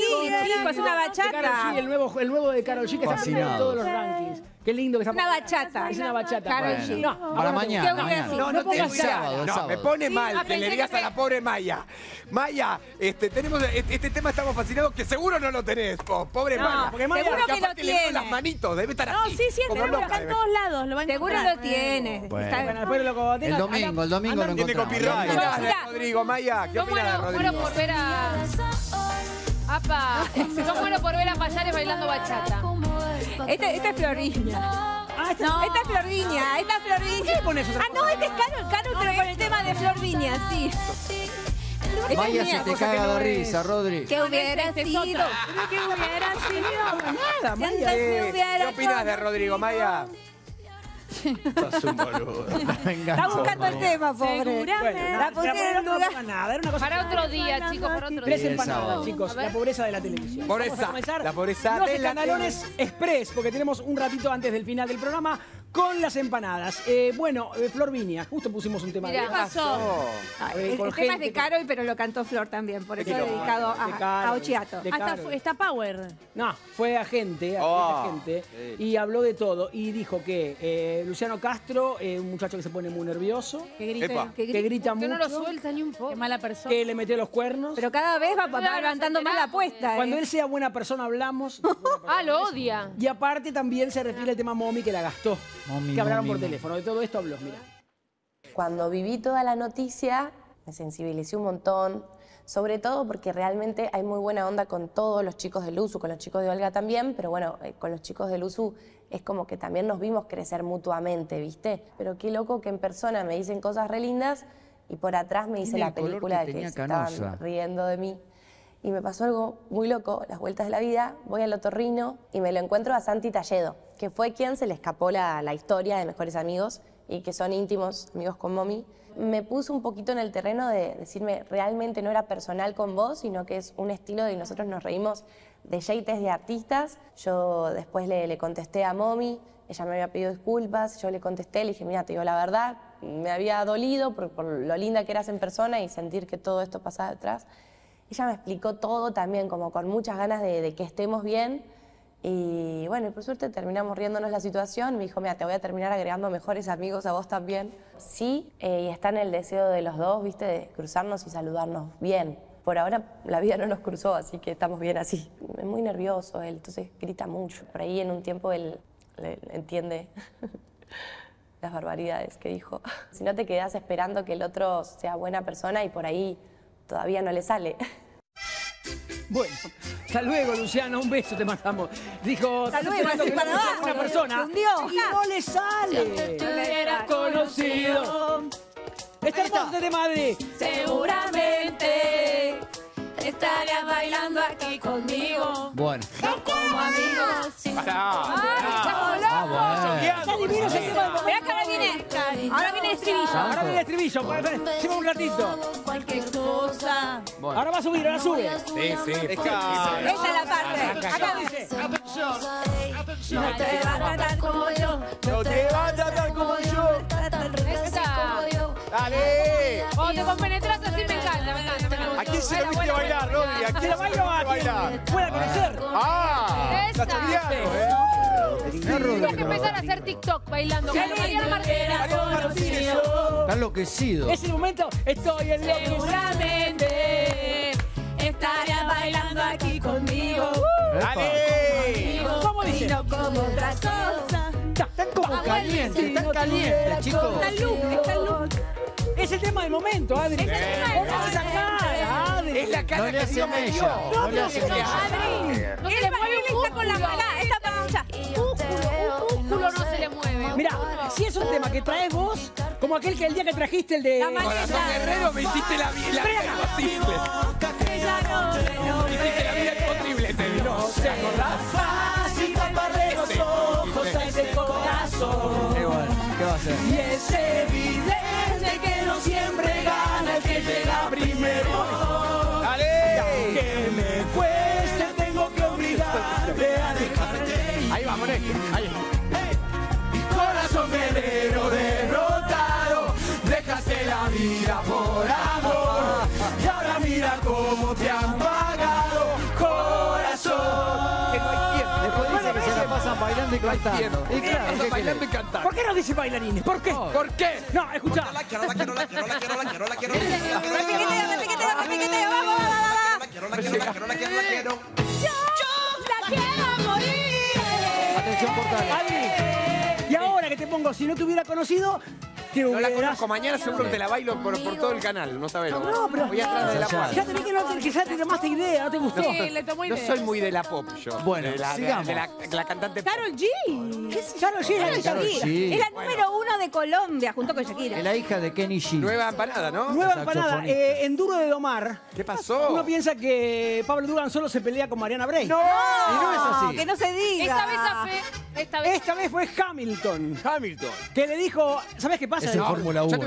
Es una bachata. El nuevo de Karol G que está en todos los rankings. Qué lindo que está. Una bachata. Es una bachata. Karol G. No, para mañana. No tengo sábado. No, me pone mal que le digas a la pobre Maya. Maya, tenemos este tema, estamos fascinados, que seguro no lo tenés. Pobre Maya. Porque Maya, aparte le ponen las manitos. Debe estar así. No, sí, está en todos lados. Seguro lo tiene. El domingo no tiene copyright. Rodrigo, Maya, ¿qué opina de Rodrigo? Yo muero por ver a Payares bailando bachata. Esta es Flor Vigna. Esta es Flor Vigna, esta es Flor Vigna. ¿Qué le pones otra? Ah, no, este es Karol, pero es el tema de Flor Vigna, sí. Maya se te caga de risa, Rodri. ¿Qué hubiera sido? ¿Qué hubiera sido? Nada, Maya. ¿Qué opinas de Rodrigo, Maya? Estás un boludo. Está buscando el tema, pobre. La pusieron para otro día, chicos. Para otro día. Tres empanadas, chicos. La pobreza de la televisión. Pobreza. La pobreza de la televisión. Los escandalones express, porque tenemos un ratito antes del final del programa con las empanadas. Bueno, Flor Vigna, justo pusimos un tema. Mirá, de... ¿Qué pasó? El tema es de Karol, pero lo cantó Flor también, por eso lo he dedicado a Ochiato. Está Power. No, fue agente, sí. Y habló de todo. Y dijo que Luciano Castro, un muchacho que se pone muy nervioso. Que grita mucho. Que no lo suelta ni un poco. Qué mala persona. Que le metió los cuernos. Pero cada vez va levantando más la apuesta. Cuando él sea buena persona hablamos. Lo odia. Y aparte también se refiere al tema Momi, que la gastó. Que hablaron por teléfono. De todo esto habló, mira. Cuando viví toda la noticia, me sensibilicé un montón. Sobre todo porque realmente hay muy buena onda con todos los chicos del USU, con los chicos de Olga también, pero bueno, con los chicos del USU es como que también nos vimos crecer mutuamente, ¿viste? Pero qué loco que en persona me dicen cosas re lindas y por atrás me dice la película de que se estaban riendo de mí. Y me pasó algo muy loco, las vueltas de la vida, voy al otorrino y me lo encuentro a Santi Talledo, que fue quien se le escapó la historia de Mejores Amigos y que son íntimos amigos con Momi. Me puso un poquito en el terreno de decirme, realmente no era personal con vos, sino que es un estilo de nosotros nos reímos de jeites de artistas. Yo después le contesté a Momi, ella me había pedido disculpas, yo le contesté, le dije, mira, te digo la verdad, me había dolido por lo linda que eras en persona y sentir que todo esto pasaba detrás. Ella me explicó todo también, como con muchas ganas de que estemos bien. Y bueno, por suerte terminamos riéndonos la situación. Me dijo, mira, te voy a terminar agregando mejores amigos a vos también. Sí, y está en el deseo de los dos, viste, de cruzarnos y saludarnos bien. Por ahora la vida no nos cruzó, así que estamos bien así. Es muy nervioso él, entonces grita mucho. Por ahí en un tiempo él entiende las barbaridades que dijo. Si no te quedás esperando que el otro sea buena persona y por ahí... todavía no le sale. Bueno, hasta luego, Luciano, un beso, te mandamos. Dijo, hasta luego, para abajo, una persona y no le sale. Si hubiera conocido este hermoso de Madrid, seguramente estarías bailando aquí conmigo. Bueno. Como amigos. Sin... ahora viene el estribillo. Ahora viene el estribillo. Lleva un ratito. Cualquier cosa. Bueno. Ahora va a subir, ahora sube. Sí, sí. Esta es la parte. Acá dice. Atención. No te va a tratar como yo. No te va a tratar como yo. Dale. O te compenetras así, me encanta, me encanta. Aquí se lo viste bailar, Rodri. Aquí la bailo a bailar. Pueda conocer. Ah. Está estudiando, Tengo que empezar a hacer TikTok bailando. Mariano Martínez. Está enloquecido. Es el momento. Estoy enloquecido. Seguramente estarías bailando aquí conmigo. ¡Dale! ¿Cómo dice? No como otra cosa. Están como calientes. Están calientes, chicos. Está el look. Es el tema del momento, Adri. Es el tema del momento. Es la cara que se me dio. No le hace ella. No se le mueve un músculo. Está con la mala. Está para un músculo no se le mueve. Mirá, si es un tema que traes vos, como aquel que el día que trajiste el de... Corazón Guerrero, me hiciste la vida imposible. Me hiciste la vida imposible. No se acordás fácil, taparé los ojos a ese corazón. ¿Qué va a hacer? Y es evidente que no siempre gana el que llega primero. Que me cueste, tengo que obligarme a dejarte ir. Ahí va, Monet. Ahí va. Hey. Corazón guerrero derrotado, dejaste la vida por amor. Y ahora mira cómo te han pagado, corazón. Que no hay tiempo. Después dice que se la pasan bailando y cantando. Y claro, pasan bailando y cantando. ¿Por qué no dice bailarines? ¿Por qué? Oh. ¿Por qué? No, escuchá. La quiero. Repiqueteo, vamos. La quiero. Yo la quiero a morir. Atención, portal. Adri, y ahora que te pongo, si no te hubiera conocido, no la conozco. Mañana seguro te la bailo por todo el canal. No sabes. No, pero voy atrás de la pop. Ya te vi que ya te tomaste idea, ¿no te gustó? Sí, le tomó idea. No soy muy de la pop yo. Bueno, sigamos. De la cantante pop. Karol G. ¿Qué es? Karol G. Es la número 1 de Colombia, junto con Shakira. Es la hija de Kenny G. Nueva empanada, ¿no? Nueva empanada. Enduro de Domar. ¿Qué pasó? Uno piensa que Pablo Dugan solo se pelea con Mariana Bray. No. Y no es así. Que no se diga. Esta vez fue Hamilton. Que le dijo, ¿sabes qué pasa? pasa es en Fórmula 1.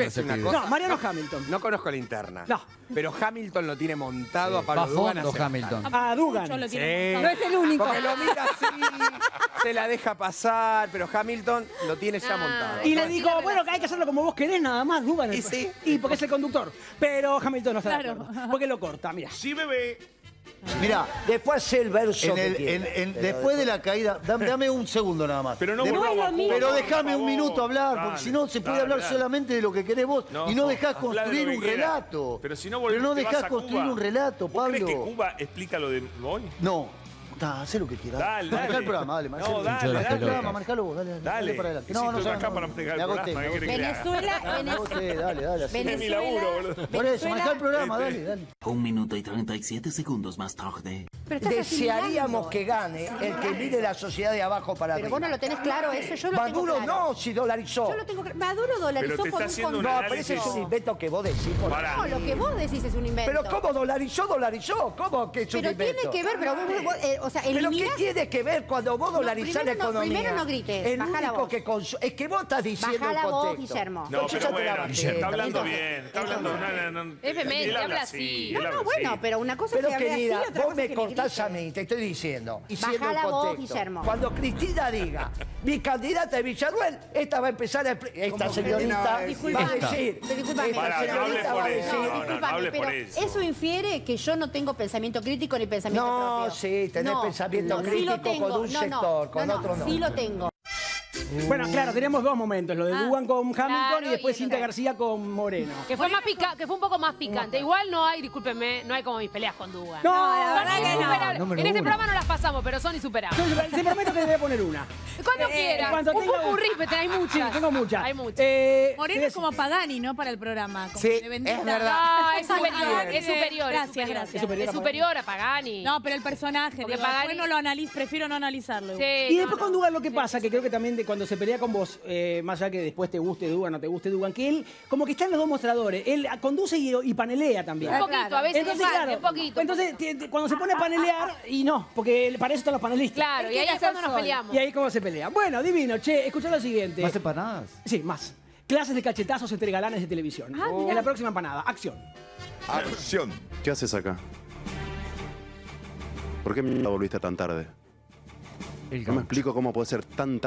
No, Mariano Hamilton. No conozco la interna. No. Pero Hamilton lo tiene montado a Pablo Dugan. A Dugan. No es el único. Porque lo mira así, se la deja pasar, pero Hamilton lo tiene ya montado. Y le digo, bueno, que hay que hacerlo como vos querés, nada más, Dugan. Y sí. Y porque es el conductor. Pero Hamilton no está de acuerdo. Porque lo corta, mira. Sí, bebé. Mirá, después hace el verso en el, que después de la caída, dame un segundo nada más. Pero no déjame un minuto hablar, porque si no se puede hablar solamente de lo que querés vos. No, y no dejás construir un relato. Pero si no volvés, pero no dejás construir un relato, Pablo. ¿Crees que Cuba explica lo de Moy? No. Hacé lo que quieras. Dale, marcá el programa, dale. No, dale el programa, marcalo vos, dale para adelante. No, no, acá para pegar el programa. Venezuela. Por eso, marcá el programa, dale. 1 minuto y 37 segundos más tarde. Desearíamos que gane el que mire la sociedad de abajo para arriba. Pero vos no lo tenés claro eso, yo lo tengo claro. Maduro no, si dolarizó. Yo lo tengo claro. Maduro dolarizó por un control. No, pero ese es un invento que vos decís. No, lo que vos decís es un invento. Pero ¿cómo dolarizó? ¿Cómo que es un invento? Pero tiene que ver, pero vos... o sea, ¿pero qué tiene que ver cuando vos dolarizás la economía? Primero no grites, el único que es que vos estás diciendo el contexto. Bajala vos, Guillermo. No, pero bueno, está hablando bien. Está hablando... FMI, habla así. No, no, bueno, pero una cosa es que hable así, otra cosa es que cortás a mí, te estoy diciendo. Bajala vos, Guillermo. Cuando Cristina diga, mi candidata de Villarruel, esta va a empezar a... Esta señorita va a decir... Disculpame, no hables por eso. Eso infiere que yo no tengo pensamiento crítico ni pensamiento propio. No, sí. Tener pensamiento crítico con un sector, con otro no. Sí lo tengo. Bueno, claro, tenemos dos momentos. Lo de Dugan con Hamilton y después Cintia García con Moreno. Que fue, que fue un poco más picante. Igual no hay, discúlpenme, no hay como mis peleas con Dugan. No, no. En este programa no las pasamos, pero son insuperables. Te prometo que te voy a poner una. Cuando quieras. Un poco un rispete, hay muchas. Sí, tengo muchas. Hay muchas. Moreno es como Pagani, ¿no? Para el programa. Como sí, es verdad. No, es superior. Es superior. Gracias, gracias. Es superior a Pagani. No, pero el personaje. Porque Pagani no lo analiza, prefiero no analizarlo. Y después con Dugan lo que pasa, que creo que también de cuando se pelea con vos, más allá que después te guste Dugan o no te guste Dugan, que él como que está en los dos mostradores, él conduce y panelea también. Un poquito, a veces entonces, un poquito. Entonces, cuando se pone a panelear, y no, porque para eso están los panelistas. Claro, y ahí es cuando nos peleamos. Y ahí como se pelean. Bueno, divino, che, escuchá lo siguiente. ¿Más empanadas? Sí, más. Clases de cachetazos entre galanes de televisión. En la próxima empanada, acción. Acción. ¿Qué haces acá? ¿Por qué me volviste tan tarde? No me explico cómo puede ser tan...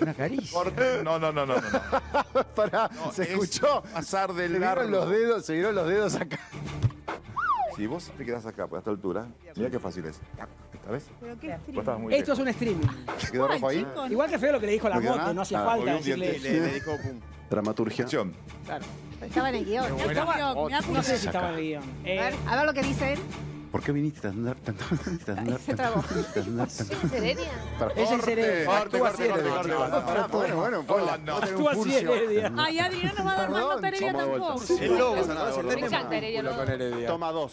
Una caricia. No. Pará, no, se escuchó. Pasar del largo. Se dieron los dedos acá. Si vos te quedás acá, a esta altura, mira qué fácil es. ¿Esta vez? ¿Pero qué streaming? Esto es un streaming. ¿Quedó rojo ahí? Igual que feo lo que le dijo la moto, no hacía falta decirle... Le dijo... Dramaturgia. Claro. Estaba en el guión. No sé si estaba en el guión. A ver lo que dice él. ¿Por qué viniste tan tarde? Se trabó. Es el Serenia. Actúa así, Heredia. Bueno, ponla. Actúa así, Heredia. Ay, Adri, no nos va a dar más nota Heredia tampoco. El lobo. Me encanta Heredia. Toma 2.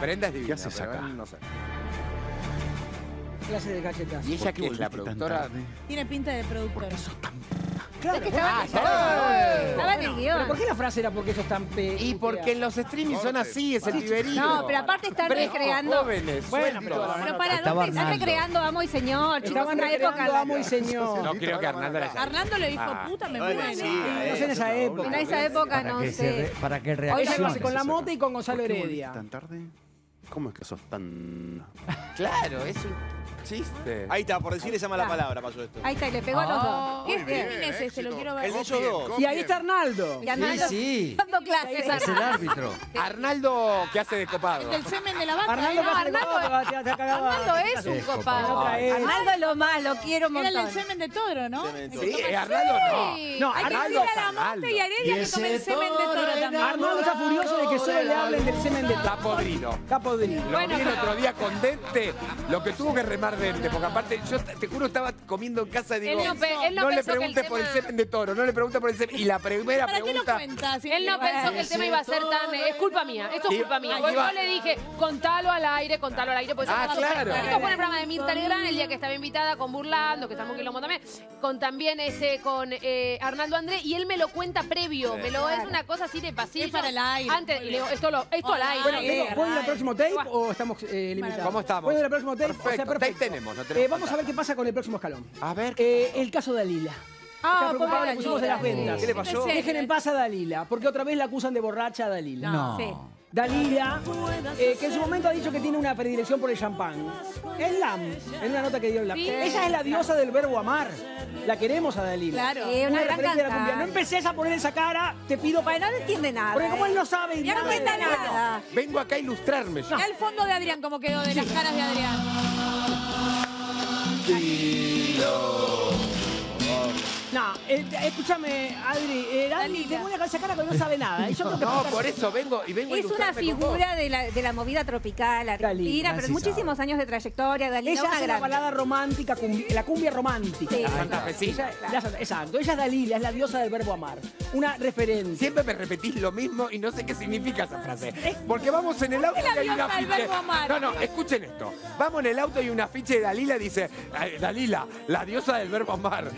Brenda es divina. ¿Qué haces acá? No sé. Clase de cachetas. ¿Y ella que es la productora? Tiene pinta de productora. Claro. Es que estaba en el guión. ¿Pero por qué la frase era porque eso están Y porque en los streamings son así, ese tiberío. No, pero aparte están recreando... Jóvenes. Bueno, pero para, ¿dónde están recreando Amo y Señor? Estaban recreando Amo y Señor. No creo que Arnaldo era así. Arnaldo le dijo, puta, me muero. No sé en esa época. En esa época no sé. Para que reacciones. Con la mota y con Gonzalo Heredia. ¿Tan tarde? ¿Cómo es que sos tan...? Claro, es un... Chiste. Ahí está, por decir esa mala palabra pasó esto. Ahí está, y le pegó a los dos. ¿Qué streaming es este? Lo quiero ver. El de ellos dos. Y ahí está Arnaldo. Sí, dando clases. Es el árbitro. Arnaldo, que hace de copado. El del semen de la vaca. Arnaldo es un copado. Arnaldo es lo más, lo quiero un montón. Era el del semen de toro, ¿no? Sí, Arnaldo no. Hay que decirle a la monta y a Heredia que tome el semen de toro también. Arnaldo está furioso de que solo le hablen del semen de toro. Está podrido. Lo vi el otro día con Dente, lo que tuvo que remar. Porque aparte, yo te juro, estaba comiendo en casa y digo, no le preguntes por el semen de toro, no le preguntes por el semen. Y la primera pregunta... Él no pensó que el tema iba a ser tan... Es culpa mía, esto es culpa mía. Yo le dije, contalo al aire. Claro. Esto fue el programa de Mirta Legrand, el día que estaba invitada con Burlando, que estamos en Quilombo también, con Arnaldo André, y él me lo cuenta previo, me lo es una cosa así de pasillo. Es para el aire. Antes, le digo, esto al aire. Bueno, ¿puedo ir al próximo tape o estamos limitados? ¿Cómo estamos? ¿Puedo ir al próximo tape? Ahí tenemos. No tenemos vamos a ver qué pasa con el próximo escalón. A ver. El caso de Dalila. Ah, preocupada, pusimos de las ventas. ¿Qué le pasó? Dejen en paz a Dalila, porque otra vez la acusan de borracha a Dalila. No. Sí. Dalila, que en su momento ha dicho que tiene una predilección por el champán. Es LAM, en una nota que dio en LAM. Sí. Ella es la diosa del verbo amar. La queremos a Dalila. Claro, una gran cantante. No empecés a poner esa cara, te pido... Bueno, no entiende nada. Porque como él no sabe... Ya no cuenta nada. Vengo acá a ilustrarme. Ya el fondo de Adrián, como quedó, de las caras de Adrián. No, escúchame, Adri, Dani, tengo una cara que no sabe nada. Yo creo que no, por eso vengo y vengo. Es una figura de la movida tropical argentina, pero muchísimos años de trayectoria. Dalila, ella es la balada romántica, la cumbia romántica. Sí. La santafesina. Exacto, ella es Dalila, es la diosa del verbo amar. Una referencia. Siempre me repetís lo mismo y no sé qué significa esa frase. Porque vamos en el auto y hay una afiche. No, no, escuchen esto. Vamos en el auto y una afiche de Dalila dice, Dalila, la diosa del verbo amar.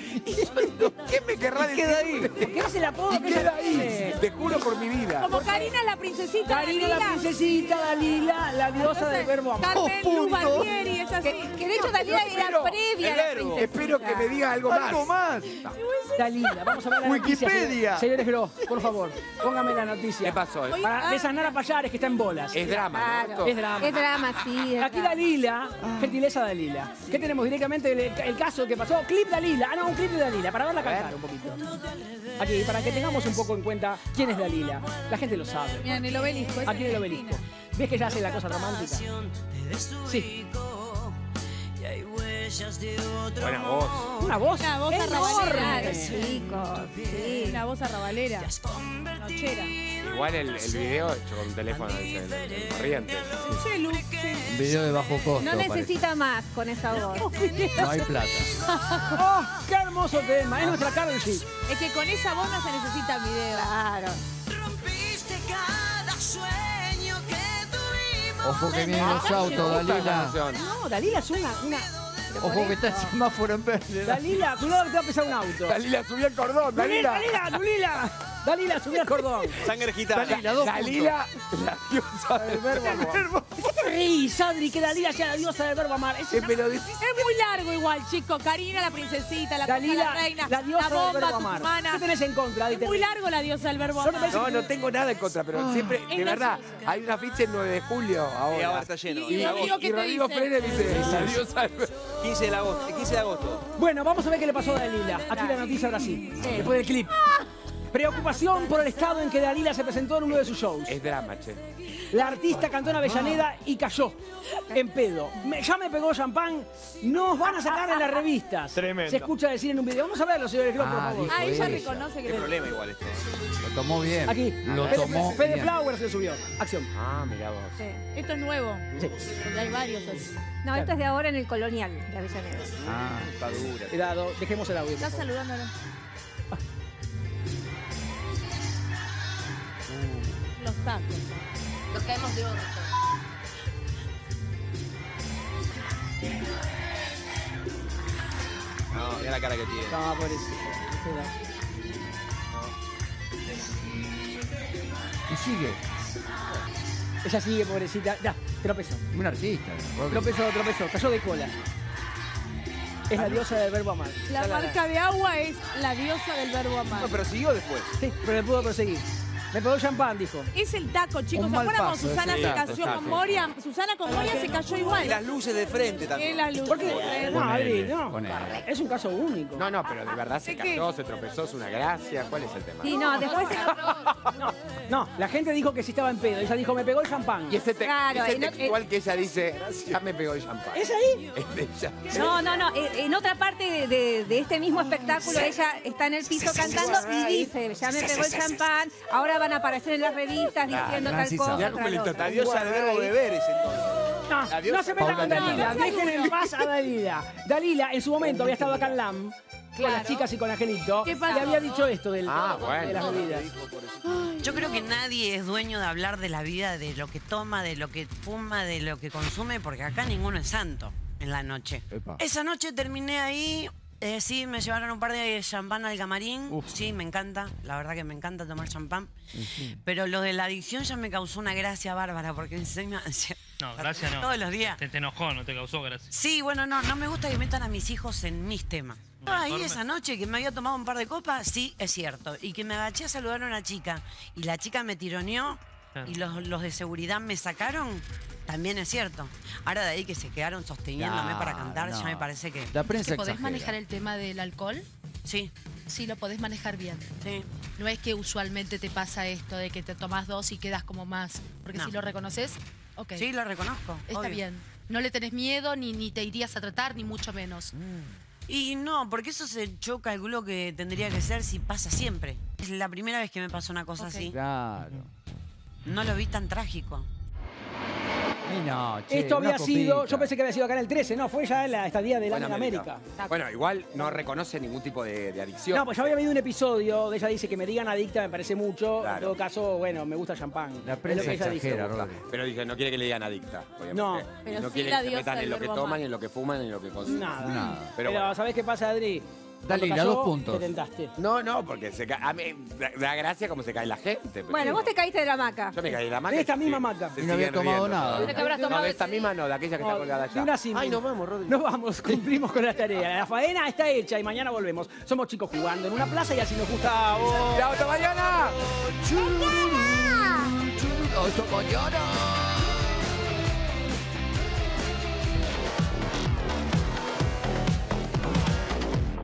¿Quién me querrá decir? Queda ahí. ¿Por qué es el apodo? ¿Y queda ahí? Te juro por mi vida. Como Karina la princesita, Karina Dalila. Karina la princesita, Dalila, la diosa del verbo amor. Carmen Lubanieri, es así. Que de hecho Dalila era previa a la princesita. Espero que me diga algo más. Algo más. Dalila, vamos a ver la Wikipedia. Señor Esgró, por favor, póngame la noticia. ¿Qué pasó? Para desanar a Payares, que está en bolas. Es drama, ¿no? Es drama. Es drama, sí. Aquí Dalila, gentileza Dalila. ¿Qué tenemos directamente? El caso que pasó, clip Dalila. Ah, no, un clip de Dalila, para verla cantar un poquito. Aquí, para que tengamos un poco en cuenta quién es Dalila. La gente lo sabe. Mira, en el obelisco. Aquí en el obelisco. ¿Ves que ella hace la cosa romántica? Sí. Buena voz. Una voz. Una voz arrabalera, chicos. Sí. Una voz arrabalera. Nochera. Igual el video hecho con teléfono corriente. Un video de bajo costo. No necesita más con esa voz. No hay plata. ¡Oh, qué hermoso tema! Es nuestra Karol G. Es que con esa voz no se necesita video. Claro. Ojo que vienen los autos, Dalila. No, Dalila es una... Ojo que está el semáforo en verde. Dalila, cuidado que te va a pisar un auto. Dalila, subí el cordón, Dalila. Dalila, subí el cordón. Sangre gitana. Dalila, la diosa del verbo amar. ¿Qué te reís, Adri, que Dalila sea la diosa del verbo amar? Es muy largo igual, chico. Karina, la princesita, la reina, la bomba humana. ¿Qué tenés en contra? Es muy largo la diosa del verbo amar. No, no tengo nada en contra, pero siempre, de verdad, hay una ficha el 9 de julio ahora. Y ahora está lleno. Y Rodrigo Freire dice, la diosa del verbo amar. 15 de agosto, 15 de agosto. Bueno, vamos a ver qué le pasó a Dalila. Aquí la noticia ahora sí, después del clip. Preocupación por el estado en que Dalila se presentó en uno de sus shows. Es drama, che. La artista cantó en Avellaneda y cayó en pedo. Ya me pegó champán, nos van a sacar en las revistas. Tremendo. Se escucha decir en un video. Vamos a verlo, señores, por favor. Ah, ella reconoce que... Qué problema igual este. Lo tomó bien. Aquí, lo tomó Fede Flowers se subió. Acción. Ah, mirá vos. Sí. Esto es nuevo. Sí. Hay varios así. No, esto es de ahora en el Colonial de Avellaneda. Ah, está dura. Cuidado, dejemos el audio. Está saludándolo. Los tacos. Los caemos de oro. No, mira la cara que tiene. No, por eso. Y sigue. Ella sigue, pobrecita. Ya, tropezó. Un artista. Tropezó. Cayó de cola. Es la diosa del verbo amar. La marca de agua es la diosa del verbo amar. No, pero siguió después. Sí, pero le pudo proseguir. Me pegó champán, dijo. Es el taco, chicos. ¿Se acuerdan cuando Susana se cayó con Moria? Susana con Moria se cayó igual. Y las luces de frente también. Porque, no, Adri, no. Es un caso único. No, no, pero de verdad se cayó, se tropezó, es una gracia. ¿Cuál es el tema? Sí, no, después se... No, la gente dijo que sí estaba en pedo. Ella dijo, me pegó el champán. Y ese textual que ella dice, ya me pegó el champán. ¿Es ahí? No, no, no. En otra parte de este mismo espectáculo, ella está en el piso cantando y dice, ya me pegó el champán, ahora van a aparecer en las revistas diciendo tal cosa. La diosa del verbo beber es entonces. No, no se metan con Dalila, dejen en paz a Dalila. Dalila en su momento había estado acá en LAM con las chicas y con Angelito y había dicho esto de las bebidas. Yo creo que nadie es dueño de hablar de la vida, de lo que toma, de lo que fuma, de lo que consume, porque acá ninguno es santo en la noche. Esa noche terminé ahí. Sí, me llevaron un par de champán al camarín. Uf. Sí, me encanta. La verdad que me encanta tomar champán. Pero lo de la adicción ya me causó una gracia bárbara, porque encima No, gracias no. Todos los días. Te enojó, no te causó gracia. Sí, bueno, no me gusta que metan a mis hijos en mis temas. Ahí esa noche que me había tomado un par de copas, sí, es cierto. Y que me agaché a saludar a una chica. Y la chica me tironeó. Claro. Y los de seguridad me sacaron. También es cierto. Ahora de ahí que se quedaron sosteniéndome para cantar, ya me parece que... La prensa exagera. ¿Podés manejar el tema del alcohol? Sí. Sí, lo podés manejar bien. Sí. No es que usualmente te pasa esto de que te tomás dos y quedas como más. Porque si lo reconoces, ok. Sí, lo reconozco. Está bien. No le tenés miedo, ni te irías a tratar, ni mucho menos. Y no, porque eso yo calculo que tendría que ser si pasa siempre. Es la primera vez que me pasó una cosa así. Claro. No lo vi tan trágico. No, che, esto había sido, yo pensé que había sido acá en el 13, no, fue ya en la estadía del año en América. Bueno, igual no reconoce ningún tipo de adicción. No, pues ya había habido un episodio de ella dice que me digan adicta me parece mucho, en todo caso, bueno, me gusta champán. La prensa exagera, ¿verdad? Pero dije, no quiere que le digan adicta. No, pero no quiere que se metan en lo que toman, en lo que fuman, en lo que consumen. Nada. Pero ¿sabés qué pasa, Adri? Dale, cayó, a 2 puntos. Te tentaste. No, porque a mí da gracia como se cae la gente. Bueno, vos te caíste de la hamaca. Yo me caí de la hamaca. De esta misma hamaca. No había tomado nada. No, de esta misma no, de aquella que está colgada allá. Ay, nos vamos, Rodri. Nos vamos, cumplimos con la tarea. La faena está hecha y mañana volvemos. Somos chicos jugando en una plaza y así nos gusta. ¡Chao, hasta mañana! ¡Hasta mañana!